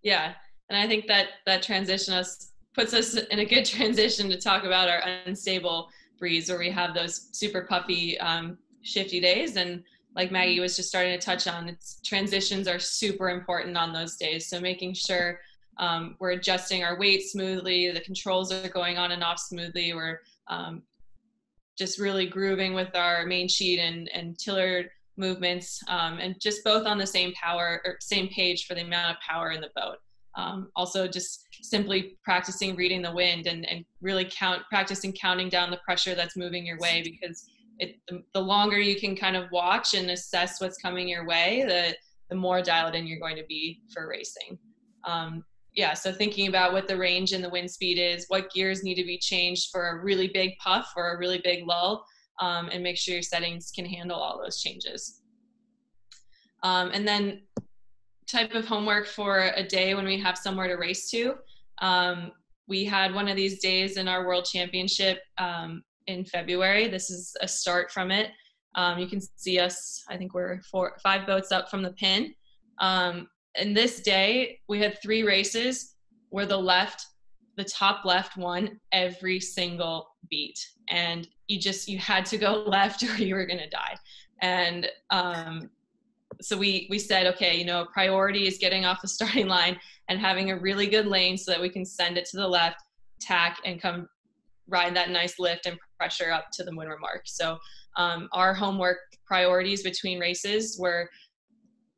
Yeah. And I think that that transition us puts us in a good transition to talk about our unstable breeze, where we have those super puffy, um, shifty days. And like Maggie was just starting to touch on, it's, transitions are super important on those days. So making sure um, we're adjusting our weight smoothly, the controls are going on and off smoothly, we're um, just really grooving with our main sheet and, and tiller movements, um, and just both on the same power or same page for the amount of power in the boat. Um, also just simply practicing reading the wind and, and really count, practicing counting down the pressure that's moving your way, because it, the, the longer you can kind of watch and assess what's coming your way, the, the more dialed in you're going to be for racing. Um, yeah, so thinking about what the range and the wind speed is, what gears need to be changed for a really big puff or a really big lull, um, and make sure your settings can handle all those changes. Um, and then type of homework for a day when we have somewhere to race to. Um, we had one of these days in our World Championship um, in February. This is a start from it. Um, you can see us, I think we're four, five boats up from the pin. Um, and this day we had three races where the left, the top left won every single beat. And you just, you had to go left or you were gonna die. And, um, So we, we said, okay, you know, priority is getting off the starting line and having a really good lane so that we can send it to the left, tack, and come ride that nice lift and pressure up to the windward mark. So um, our homework priorities between races were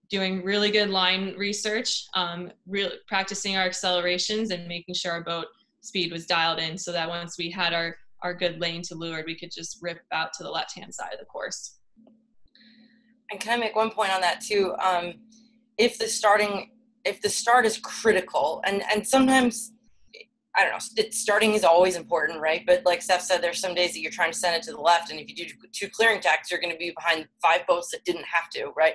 doing really good line research, um, real, practicing our accelerations and making sure our boat speed was dialed in so that once we had our, our good lane to leeward, we could just rip out to the left-hand side of the course. And can I make one point on that too? Um, if the starting, if the start is critical, and, and sometimes, I don't know, starting is always important, right? But like Steph said, there's some days that you're trying to send it to the left, and if you do two clearing tacks, you're going to be behind five boats that didn't have to, right?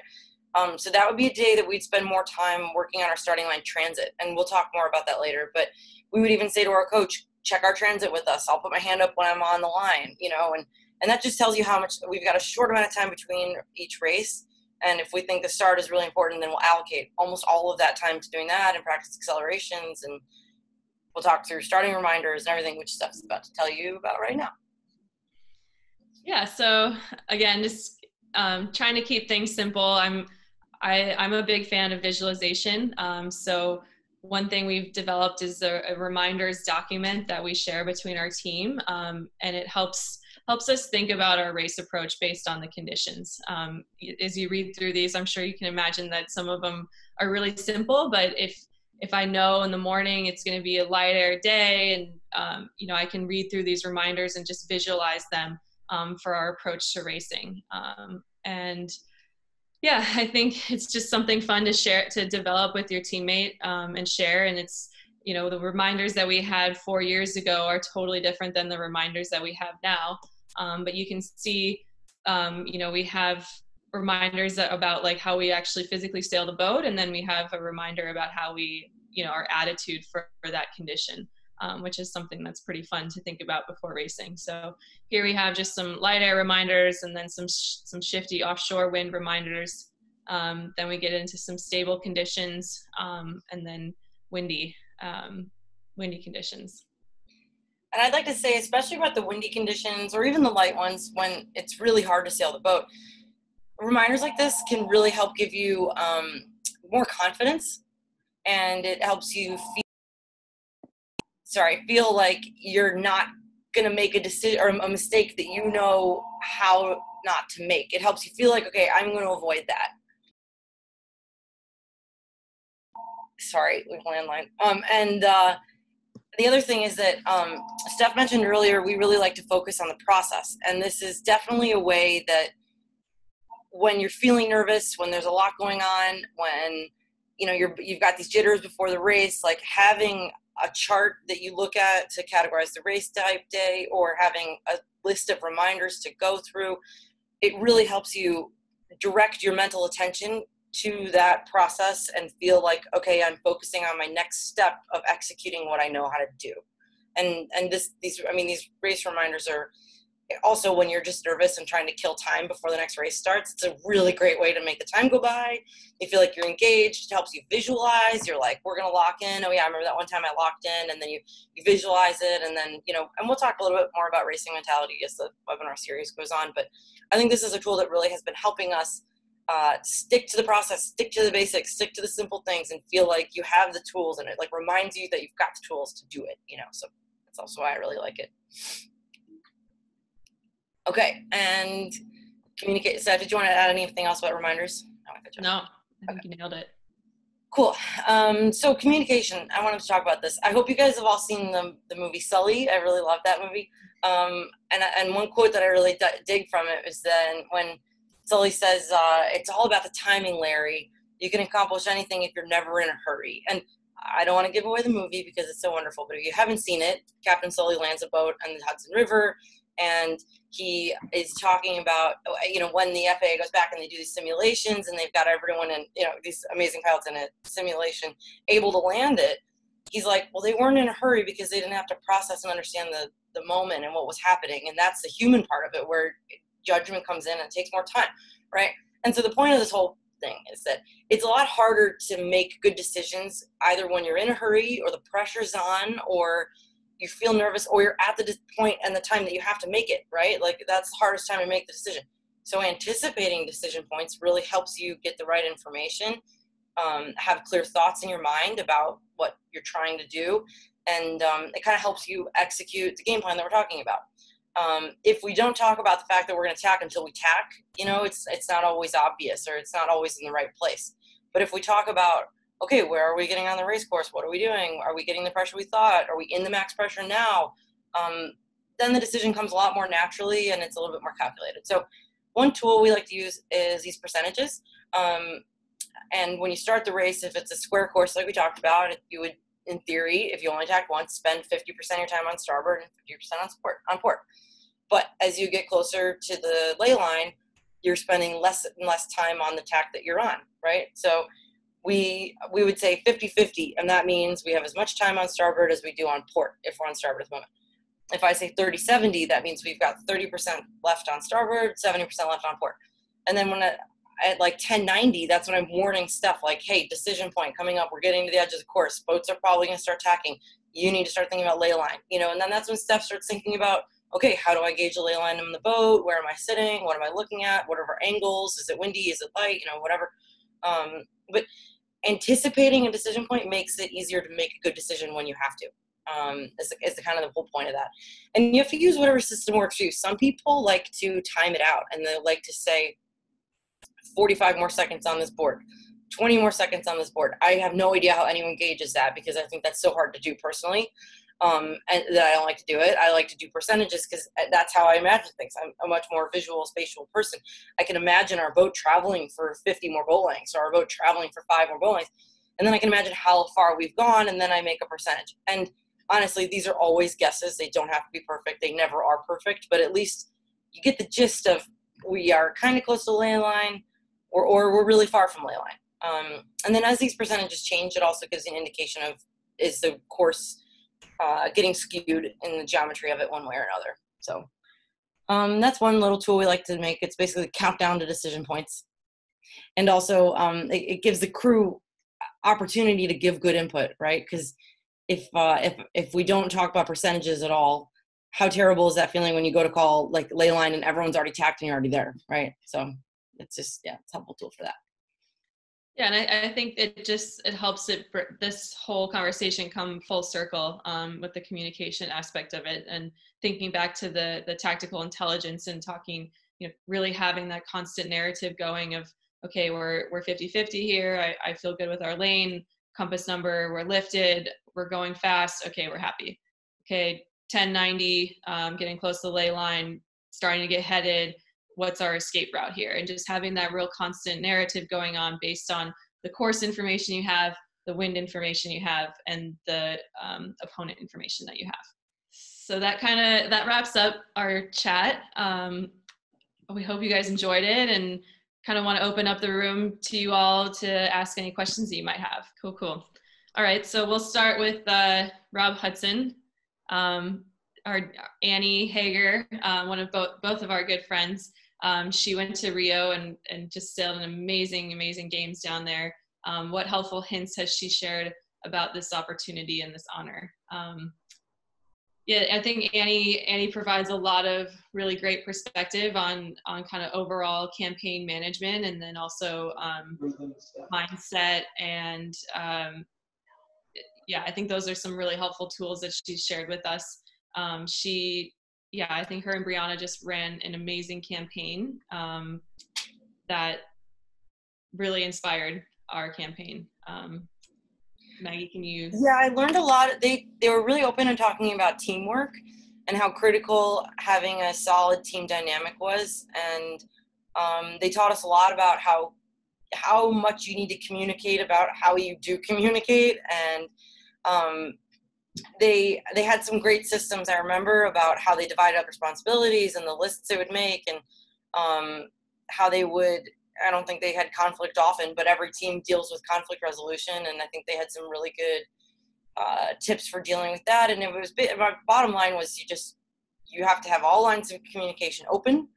Um, so that would be a day that we'd spend more time working on our starting line transit, and we'll talk more about that later. But we would even say to our coach, check our transit with us. I'll put my hand up when I'm on the line, you know, and And that just tells you how much, we've got a short amount of time between each race. And if we think the start is really important, then we'll allocate almost all of that time to doing that and practice accelerations. And we'll talk through starting reminders and everything, which Steph's about to tell you about right now. Yeah, so again, just um, trying to keep things simple. I'm, I, I'm a big fan of visualization. Um, so one thing we've developed is a, a reminders document that we share between our team. Um, and it helps helps us think about our race approach based on the conditions. Um, as you read through these, I'm sure you can imagine that some of them are really simple, but if if I know in the morning it's gonna be a light air day, and um, you know, I can read through these reminders and just visualize them um, for our approach to racing. Um, and yeah, I think it's just something fun to share, to develop with your teammate um, and share, and it's, you know, the reminders that we had four years ago are totally different than the reminders that we have now. Um, but you can see, um, you know, we have reminders that, about like how we actually physically sail the boat. And then we have a reminder about how we, you know, our attitude for, for that condition, um, which is something that's pretty fun to think about before racing. So here we have just some light air reminders and then some, sh some shifty offshore wind reminders. Um, then we get into some stable conditions um, and then windy, um, windy conditions. And I'd like to say, especially about the windy conditions or even the light ones when it's really hard to sail the boat, reminders like this can really help give you um, more confidence, and it helps you feel sorry, feel like you're not going to make a decision or a mistake that you know how not to make. It helps you feel like, okay, I'm going to avoid that. Sorry, we landline. Um, and uh, the other thing is that um, Steph mentioned earlier, we really like to focus on the process. And this is definitely a way that when you're feeling nervous, when there's a lot going on, when you know, you're, you've got these jitters before the race, like having a chart that you look at to categorize the race type day or having a list of reminders to go through, it really helps you direct your mental attention to that process and feel like, okay, I'm focusing on my next step of executing what I know how to do. And, and this, these, I mean, these race reminders are also when you're just nervous and trying to kill time before the next race starts, it's a really great way to make the time go by. You feel like you're engaged. It helps you visualize. You're like, we're going to lock in. Oh yeah, I remember that one time I locked in, and then you, you visualize it. And then, you know, and we'll talk a little bit more about racing mentality as the webinar series goes on. But I think this is a tool that really has been helping us uh, stick to the process, stick to the basics, stick to the simple things, and feel like you have the tools, and it like reminds you that you've got the tools to do it, you know? So that's also why I really like it. Okay, and communicate. Steph, did you want to add anything else about reminders? No, I think okay. You nailed it. Cool. Um, so communication, I wanted to talk about this. I hope you guys have all seen the, the movie Sully. I really love that movie. Um, and, and one quote that I really d dig from it is then when Sully says, uh, it's all about the timing, Larry. You can accomplish anything if you're never in a hurry. And I don't want to give away the movie because it's so wonderful, but if you haven't seen it, Captain Sully lands a boat on the Hudson River, and he is talking about, you know, when the F A A goes back and they do these simulations and they've got everyone in, you know, these amazing pilots in a simulation able to land it. He's like, well, they weren't in a hurry because they didn't have to process and understand the, the moment and what was happening. And that's the human part of it where judgment comes in and it takes more time, right? And so the point of this whole thing is that it's a lot harder to make good decisions either when you're in a hurry or the pressure's on or you feel nervous or you're at the point and the time that you have to make it, right? Like that's the hardest time to make the decision. So anticipating decision points really helps you get the right information, um, have clear thoughts in your mind about what you're trying to do. And um, it kind of helps you execute the game plan that we're talking about. Um, if we don't talk about the fact that we're going to tack until we tack, you know, it's, it's not always obvious or it's not always in the right place. But if we talk about, okay, where are we getting on the race course? What are we doing? Are we getting the pressure we thought? Are we in the max pressure now? Um, then the decision comes a lot more naturally and it's a little bit more calculated. So one tool we like to use is these percentages. Um, and when you start the race, if it's a square course like we talked about, you would, in theory, if you only tack once, spend fifty percent of your time on starboard and fifty percent on port, on port. But as you get closer to the lay line, you're spending less and less time on the tack that you're on, right? So We, we would say fifty fifty, and that means we have as much time on starboard as we do on port, if we're on starboard at the moment. If I say thirty seventy, that means we've got thirty percent left on starboard, seventy percent left on port. And then when I, at like ten ninety, that's when I'm warning Steph, like, hey, decision point coming up, we're getting to the edge of the course, boats are probably gonna start tacking, you need to start thinking about ley line, you know, and then that's when Steph starts thinking about, okay, how do I gauge the ley line in the boat, where am I sitting, what am I looking at, what are our angles, is it windy, is it light, you know, whatever. Um, but anticipating a decision point makes it easier to make a good decision when you have to. Um, is, is the kind of the whole point of that. And you have to use whatever system works for you. Some people like to time it out and they like to say forty-five more seconds on this board, twenty more seconds on this board. I have no idea how anyone gauges that because I think that's so hard to do personally. Um, and that I don't like to do it. I like to do percentages because that's how I imagine things. I'm a much more visual, spatial person. I can imagine our boat traveling for fifty more boat lengths or our boat traveling for five more boat lengths. And then I can imagine how far we've gone and then I make a percentage. And honestly, these are always guesses. They don't have to be perfect. They never are perfect, but at least you get the gist of we are kind of close to the ley line or, or we're really far from ley line. Um, and then as these percentages change, it also gives you an indication of is the course Uh, getting skewed in the geometry of it one way or another. So um, that's one little tool we like to make. It's basically a countdown to decision points. And also um, it, it gives the crew opportunity to give good input, right? Because if, uh, if, if we don't talk about percentages at all, how terrible is that feeling when you go to call like ley line and everyone's already tacked and you're already there, right? So it's just, yeah, it's a helpful tool for that. Yeah, and I, I think it just, it helps it, this whole conversation come full circle um, with the communication aspect of it, and thinking back to the the tactical intelligence and talking, you know, really having that constant narrative going of, okay, we're we're fifty fifty here, I, I feel good with our lane, compass number, we're lifted, we're going fast, okay, we're happy. Okay, ten ninety, um, getting close to the ley line, starting to get headed, what's our escape route here? And just having that real constant narrative going on based on the course information you have, the wind information you have, and the um, opponent information that you have. So that kind of, that wraps up our chat. Um, we hope you guys enjoyed it, and kind of want to open up the room to you all to ask any questions that you might have. Cool, cool. All right, so we'll start with uh, Rob Hudson. Um, our Annie Hager, uh, one of both, both of our good friends. Um, she went to Rio and, and just sailed an amazing, amazing games down there. Um, what helpful hints has she shared about this opportunity and this honor? Um, yeah, I think Annie, Annie provides a lot of really great perspective on, on kind of overall campaign management, and then also um, mindset. And um, yeah, I think those are some really helpful tools that she shared with us. Um, she, yeah, I think her and Brianna just ran an amazing campaign um, that really inspired our campaign. Um, Maggie, can you? Yeah, I learned a lot. They, they were really open in talking about teamwork and how critical having a solid team dynamic was. And um, they taught us a lot about how, how much you need to communicate about how you do communicate. And um, they they had some great systems, I remember, about how they divided up responsibilities and the lists they would make, and um, how they would, I don't think they had conflict often, but every team deals with conflict resolution, and I think they had some really good uh, tips for dealing with that. And it was, my bottom line was, you just, you have to have all lines of communication open,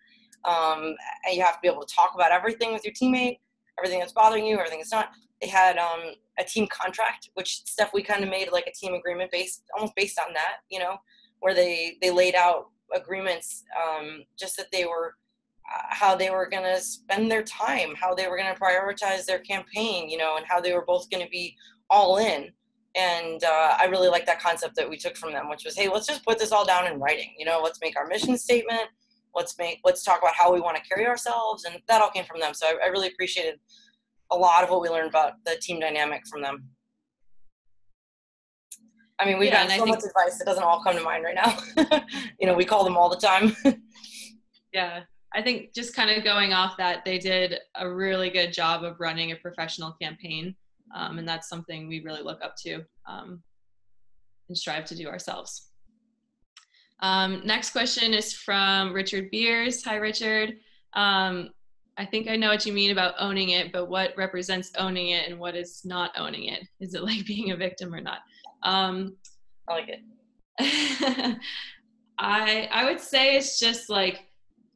um, and you have to be able to talk about everything with your teammate, everything that's bothering you, everything that's not. They had um, a team contract, which stuff we kind of made like a team agreement based, almost based on that, you know, where they, they laid out agreements, um, just that they were, uh, how they were going to spend their time, how they were going to prioritize their campaign, you know, and how they were both going to be all in. And uh, I really like that concept that we took from them, which was, hey, let's just put this all down in writing, you know, let's make our mission statement, let's make, let's talk about how we want to carry ourselves. And that all came from them. So I, I really appreciated a lot of what we learned about the team dynamic from them. I mean, we've yeah, got so much advice that doesn't all come to mind right now. You know, we call them all the time. Yeah, I think just kind of going off that, they did a really good job of running a professional campaign. Um, and that's something we really look up to um, and strive to do ourselves. Um, next question is from Richard Beers. Hi, Richard. Um, I think I know what you mean about owning it, but what represents owning it and what is not owning it? Is it like being a victim or not? Um, I like it. I, I would say it's just like,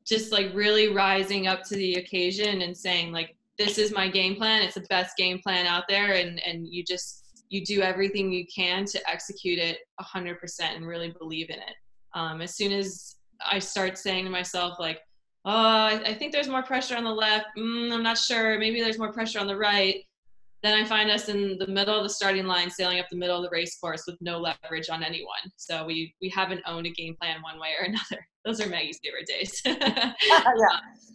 just like really rising up to the occasion and saying like, this is my game plan. It's the best game plan out there. And, and you just, you do everything you can to execute it a hundred percent and really believe in it. Um, as soon as I start saying to myself, like, oh, I, I think there's more pressure on the left. Mm, I'm not sure. Maybe there's more pressure on the right. Then I find us in the middle of the starting line, sailing up the middle of the race course with no leverage on anyone. So we, we haven't owned a game plan one way or another. Those are Maggie's favorite days. Yeah.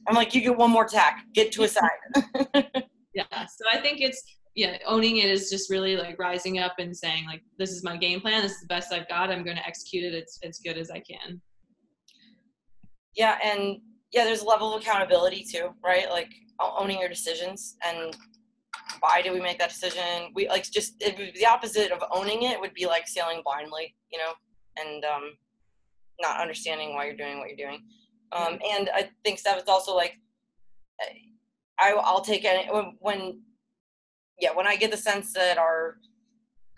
I'm like, you get one more tack, get to a side. Yeah. So I think it's, yeah, owning it is just really like rising up and saying like, this is my game plan. This is the best I've got. I'm going to execute it as, as good as I can. Yeah. And yeah, there's a level of accountability too, right? Like owning your decisions and why did we make that decision? We like just, it would be the opposite of owning it would be like sailing blindly, you know, and um, not understanding why you're doing what you're doing. Um, and I think that was also like, I, I'll take it when, when, yeah, when I get the sense that our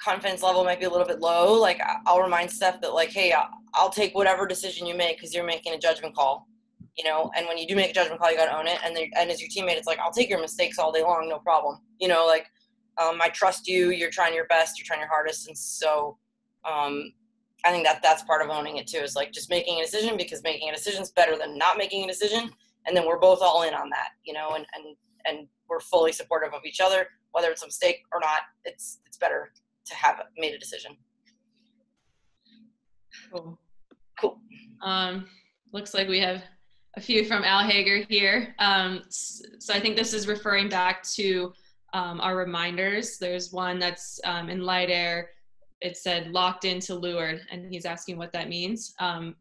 confidence level might be a little bit low, like I'll remind Steph that like, hey, I'll take whatever decision you make because you're making a judgment call. You know, and when you do make a judgment call, you got to own it. And, then, and as your teammate, it's like, I'll take your mistakes all day long, no problem. You know, like, um, I trust you, you're trying your best, you're trying your hardest. And so um, I think that that's part of owning it too, is like just making a decision because making a decision is better than not making a decision. And then we're both all in on that, you know, and, and, and we're fully supportive of each other. whether it's a mistake or not, it's it's better to have made a decision. Cool. Cool. Um, looks like we have a few from Al Hager here. Um, so I think this is referring back to um, our reminders. There's one that's um, in light air. It said locked into leeward, and he's asking what that means. Um,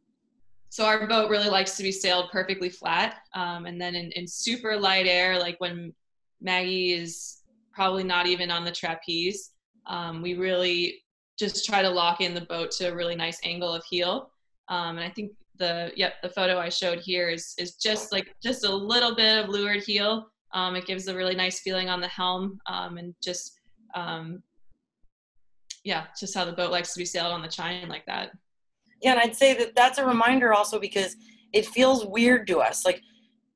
so our boat really likes to be sailed perfectly flat. Um, and then in, in super light air, like when Maggie is probably not even on the trapeze, um, we really just try to lock in the boat to a really nice angle of heel. Um, and I think the, yep, the photo I showed here is, is just like just a little bit of leeward heel. Um, it gives a really nice feeling on the helm, um, and just, um, yeah, just how the boat likes to be sailed on the chine like that. Yeah, and I'd say that that's a reminder also because it feels weird to us. Like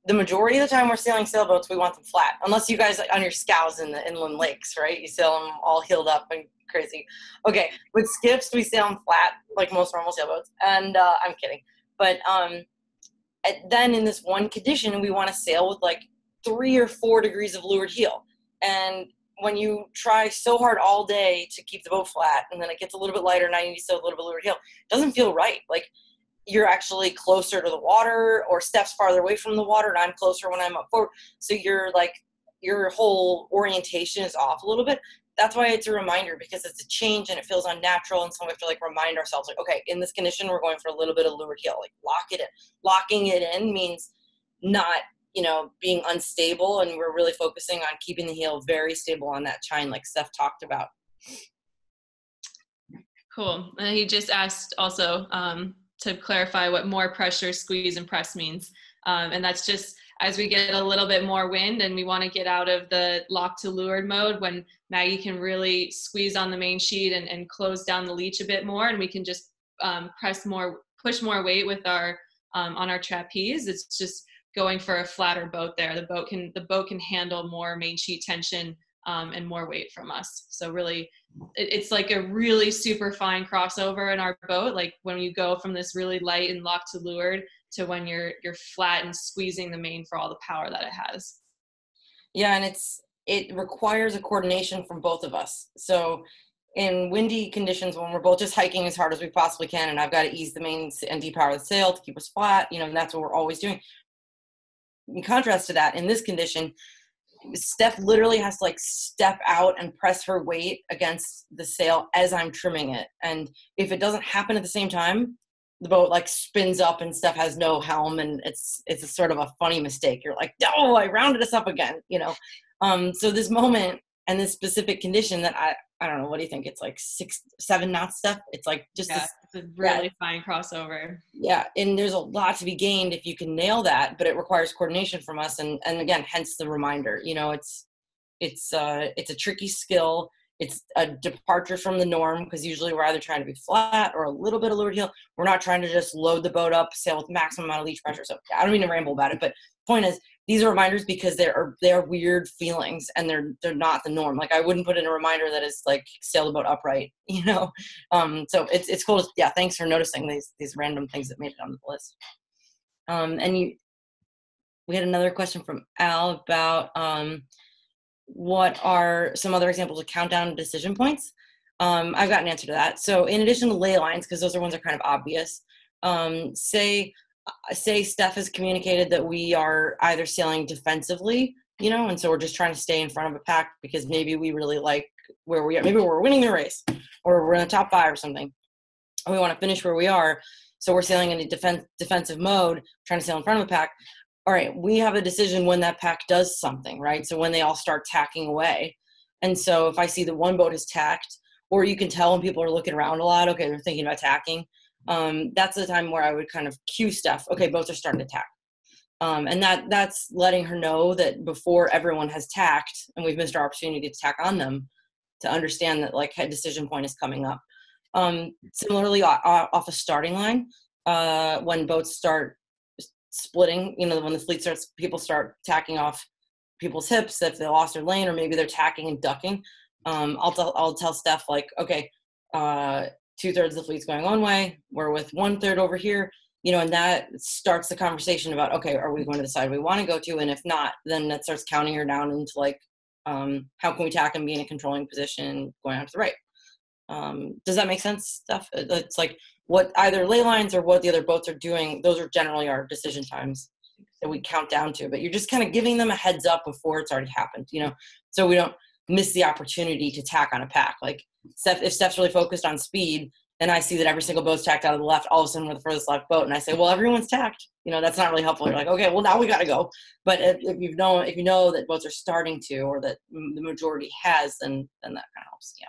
the majority of the time we're sailing sailboats, we want them flat. Unless you guys like, on your scows in the inland lakes, right? You sail them all heeled up and crazy. Okay, with skiffs, we sail them flat like most normal sailboats. And uh, I'm kidding. But um, then in this one condition, we want to sail with like three or four degrees of leeward heel. And when you try so hard all day to keep the boat flat and then it gets a little bit lighter, now you need to sail a little bit leeward heel, it doesn't feel right. Like you're actually closer to the water or steps farther away from the water, and I'm closer when I'm up forward. So you're like, your whole orientation is off a little bit. That's why it's a reminder, because it's a change and it feels unnatural, and so we have to like remind ourselves like, okay, in this condition we're going for a little bit of leeward heel, like lock it in. Locking it in means not, you know, being unstable, and we're really focusing on keeping the heel very stable on that chine like Steph talked about. Cool. And he just asked also um, to clarify what more pressure, squeeze, and press means. Um, and that's just as we get a little bit more wind and we want to get out of the lock to leeward mode, when Maggie can really squeeze on the main sheet and, and close down the leech a bit more, and we can just um, press more, push more weight with our um, on our trapeze. It's just going for a flatter boat there. The boat can the boat can handle more main sheet tension um, and more weight from us. So really, it, it's like a really super fine crossover in our boat. Like when you go from this really light and lock to leeward to when you're you're flat and squeezing the main for all the power that it has. Yeah, and it's it requires a coordination from both of us. So in windy conditions, when we're both just hiking as hard as we possibly can, and I've got to ease the main and depower the sail to keep us flat, you know, and that's what we're always doing. In contrast to that, in this condition, Steph literally has to like step out and press her weight against the sail as I'm trimming it. And if it doesn't happen at the same time, the boat like spins up and stuff has no helm, and it's it's a sort of a funny mistake. You're like, oh, I rounded us up again, you know. Um, so this moment and this specific condition that I I don't know, what do you think? It's like six, seven knots stuff. It's like just yeah, this, it's a really yeah. fine crossover. Yeah, and there's a lot to be gained if you can nail that, but it requires coordination from us, and and again, hence the reminder. You know, it's it's uh it's a tricky skill. It's a departure from the norm, because usually we're either trying to be flat or a little bit of leeward heel. We're not trying to just load the boat up, sail with maximum amount of leech pressure. So I don't mean to ramble about it, but the point is, these are reminders because they're they're weird feelings, and they're they're not the norm. Like I wouldn't put in a reminder that is like sail the boat upright, you know. Um, so it's it's cool. To, yeah, thanks for noticing these these random things that made it on the list. Um, and you, we had another question from Al about. Um, What are some other examples of countdown decision points? Um, I've got an answer to that. So in addition to ley lines, because those are ones that are kind of obvious, um, say say Steph has communicated that we are either sailing defensively, you know, and so we're just trying to stay in front of a pack because maybe we really like where we are. Maybe we're winning the race or we're in the top five or something, and we want to finish where we are. So we're sailing in a defense, defensive mode, trying to sail in front of a pack. All right, we have a decision when that pack does something, right? So when they all start tacking away. And so if I see that one boat is tacked, or you can tell when people are looking around a lot, okay, they're thinking about tacking. Um, that's the time where I would kind of cue Steph. Okay, boats are starting to tack. Um, and that that's letting her know that before everyone has tacked and we've missed our opportunity to tack on them, to understand that like a decision point is coming up. Um, similarly, off a starting line, uh, when boats start splitting, you know, when the fleet starts, people start tacking off people's hips if they lost their lane, or maybe they're tacking and ducking. Um, I'll, tell, I'll tell Steph, like, okay, uh, two thirds of the fleet's going one way, we're with one third over here, you know, and that starts the conversation about, okay, are we going to the side we want to go to? And if not, then that starts counting her down into like Um, how can we tackle being in a controlling position going out to the right? Um, does that make sense, Steph? It's like what either lay lines or what the other boats are doing, those are generally our decision times that we count down to, but you're just kind of giving them a heads up before it's already happened, you know, so we don't miss the opportunity to tack on a pack. Like Steph, if Steph's really focused on speed and I see that every single boat's tacked out of the left, all of a sudden we're the furthest left boat. And I say, well, everyone's tacked, you know, that's not really helpful. You're like, okay, well now we got to go. But if, if you know, if you know that boats are starting to, or that the majority has, then, then that kind of helps. Yeah.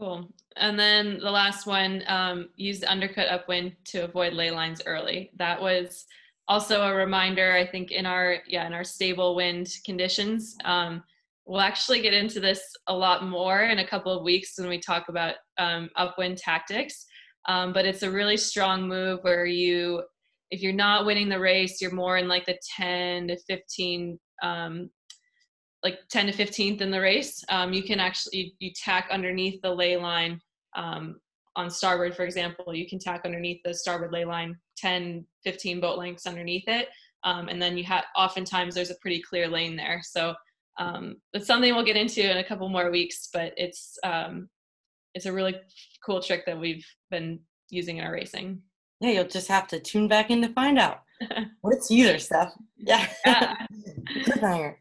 Cool. And then the last one, um, use the undercut upwind to avoid ley lines early. That was also a reminder, I think, in our, yeah, in our stable wind conditions. Um, we'll actually get into this a lot more in a couple of weeks when we talk about um, upwind tactics. Um, but it's a really strong move where you, if you're not winning the race, you're more in like the ten to fifteen, um, like ten to fifteenth in the race, um, you can actually, you, you tack underneath the ley line um, on starboard, for example, you can tack underneath the starboard ley line, ten, fifteen boat lengths underneath it. Um, and then you have, oftentimes there's a pretty clear lane there. So um, that's something we'll get into in a couple more weeks, but it's, um, it's a really cool trick that we've been using in our racing. Yeah, you'll just have to tune back in to find out what it's either, Steph. Yeah. Yeah.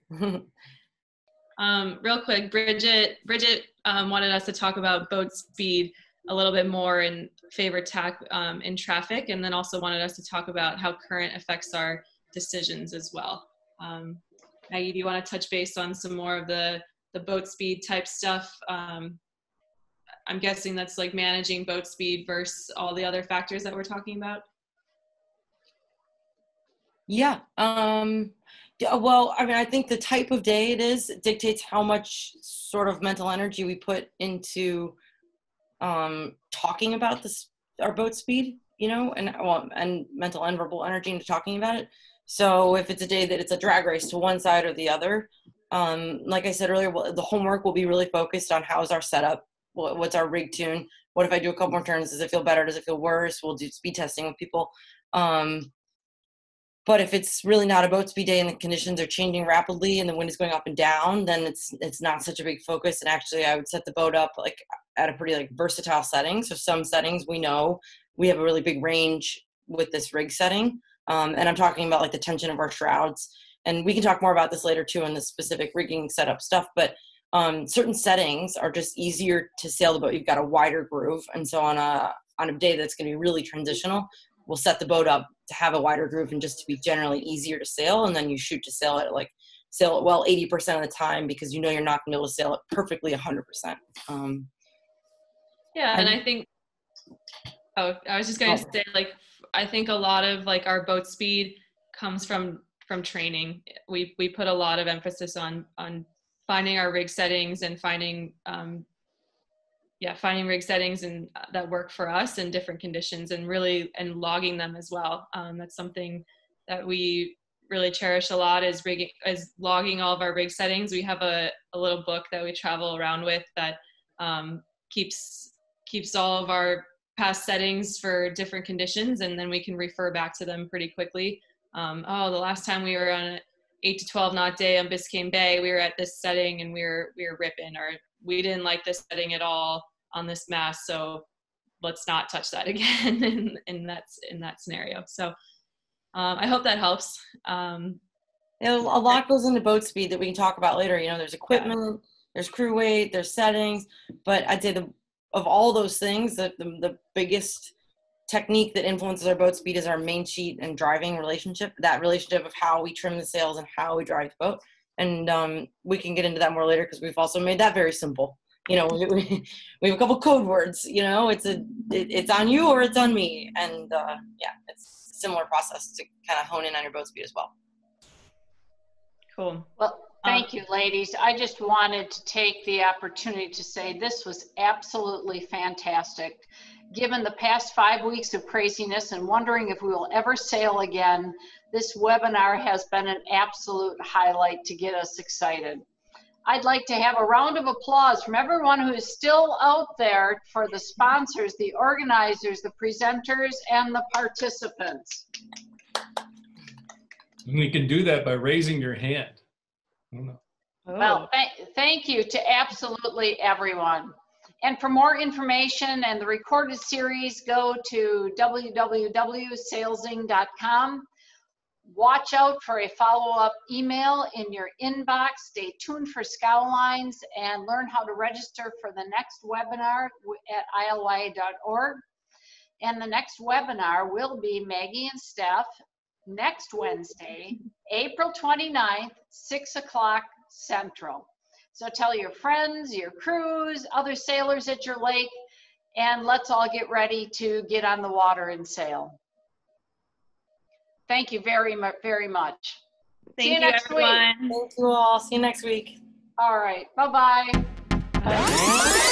Um, real quick, Bridget, Bridget um, wanted us to talk about boat speed a little bit more and favor tack um, in traffic, and then also wanted us to talk about how current affects our decisions as well. Um, Maggie, do you want to touch base on some more of the, the boat speed type stuff? Um, I'm guessing that's like managing boat speed versus all the other factors that we're talking about. Yeah. Um... Yeah, well, I mean, I think the type of day it is dictates how much sort of mental energy we put into um, talking about this, our boat speed, you know, and well, and mental and verbal energy into talking about it. So if it's a day that it's a drag race to one side or the other, um, like I said earlier, well, the homework will be really focused on how's our setup, what, what's our rig tune, what if I do a couple more turns, does it feel better, does it feel worse? We'll do speed testing with people. Um, But if it's really not a boat speed day and the conditions are changing rapidly and the wind is going up and down, then it's it's not such a big focus. And actually, I would set the boat up like at a pretty like versatile setting. So some settings we know we have a really big range with this rig setting. Um, and I'm talking about like the tension of our shrouds. And we can talk more about this later too on the specific rigging setup stuff. But um, certain settings are just easier to sail the boat. You've got a wider groove. And so on a on a day that's going to be really transitional, we'll set the boat up to have a wider groove and just to be generally easier to sail. And then you shoot to sail it like sail it well eighty percent of the time, because you know you're not gonna be able to sail it perfectly one hundred percent. Um, yeah, and I, I think, oh, I was just gonna oh. say, like, I think a lot of like our boat speed comes from from training. We we put a lot of emphasis on on finding our rig settings and finding, um, yeah, finding rig settings and uh, that work for us in different conditions, and really and logging them as well. Um, that's something that we really cherish a lot is rigging, is logging all of our rig settings. We have a, a little book that we travel around with that um, keeps keeps all of our past settings for different conditions, and then we can refer back to them pretty quickly. Um, oh, the last time we were on an eight to twelve knot day on Biscayne Bay, we were at this setting and we were we were ripping, or we didn't like this setting at all on this mast, so let's not touch that again in, in, that's, in that scenario. So um, I hope that helps. Um, you know, a lot goes into boat speed that we can talk about later. You know, there's equipment, yeah. There's crew weight, there's settings, but I'd say the, of all those things, the, the, the biggest technique that influences our boat speed is our main sheet and driving relationship, that relationship of how we trim the sails and how we drive the boat. And um, we can get into that more later, because we've also made that very simple. You know, we, we have a couple code words. You know, it's a it, it's on you or it's on me, and uh, yeah, it's a similar process to kind of hone in on your boat speed as well. Cool. Well, thank um, you, ladies. I just wanted to take the opportunity to say this was absolutely fantastic. Given the past five weeks of craziness and wondering if we will ever sail again, this webinar has been an absolute highlight to get us excited. I'd like to have a round of applause from everyone who is still out there for the sponsors, the organizers, the presenters, and the participants. And we can do that by raising your hand. I don't know. Well, th thank you to absolutely everyone. And for more information and the recorded series, go to w w w dot sail zing dot com. Watch out for a follow-up email in your inbox. Stay tuned for Scowlines and learn how to register for the next webinar at I L Y A dot org. And the next webinar will be Maggie and Steph next Wednesday, April twenty-ninth, six o'clock Central. So tell your friends, your crews, other sailors at your lake, and let's all get ready to get on the water and sail. Thank you very, very much. Thank See you next everyone. week. Thank you all. See you next week. All right. Bye-bye. Bye.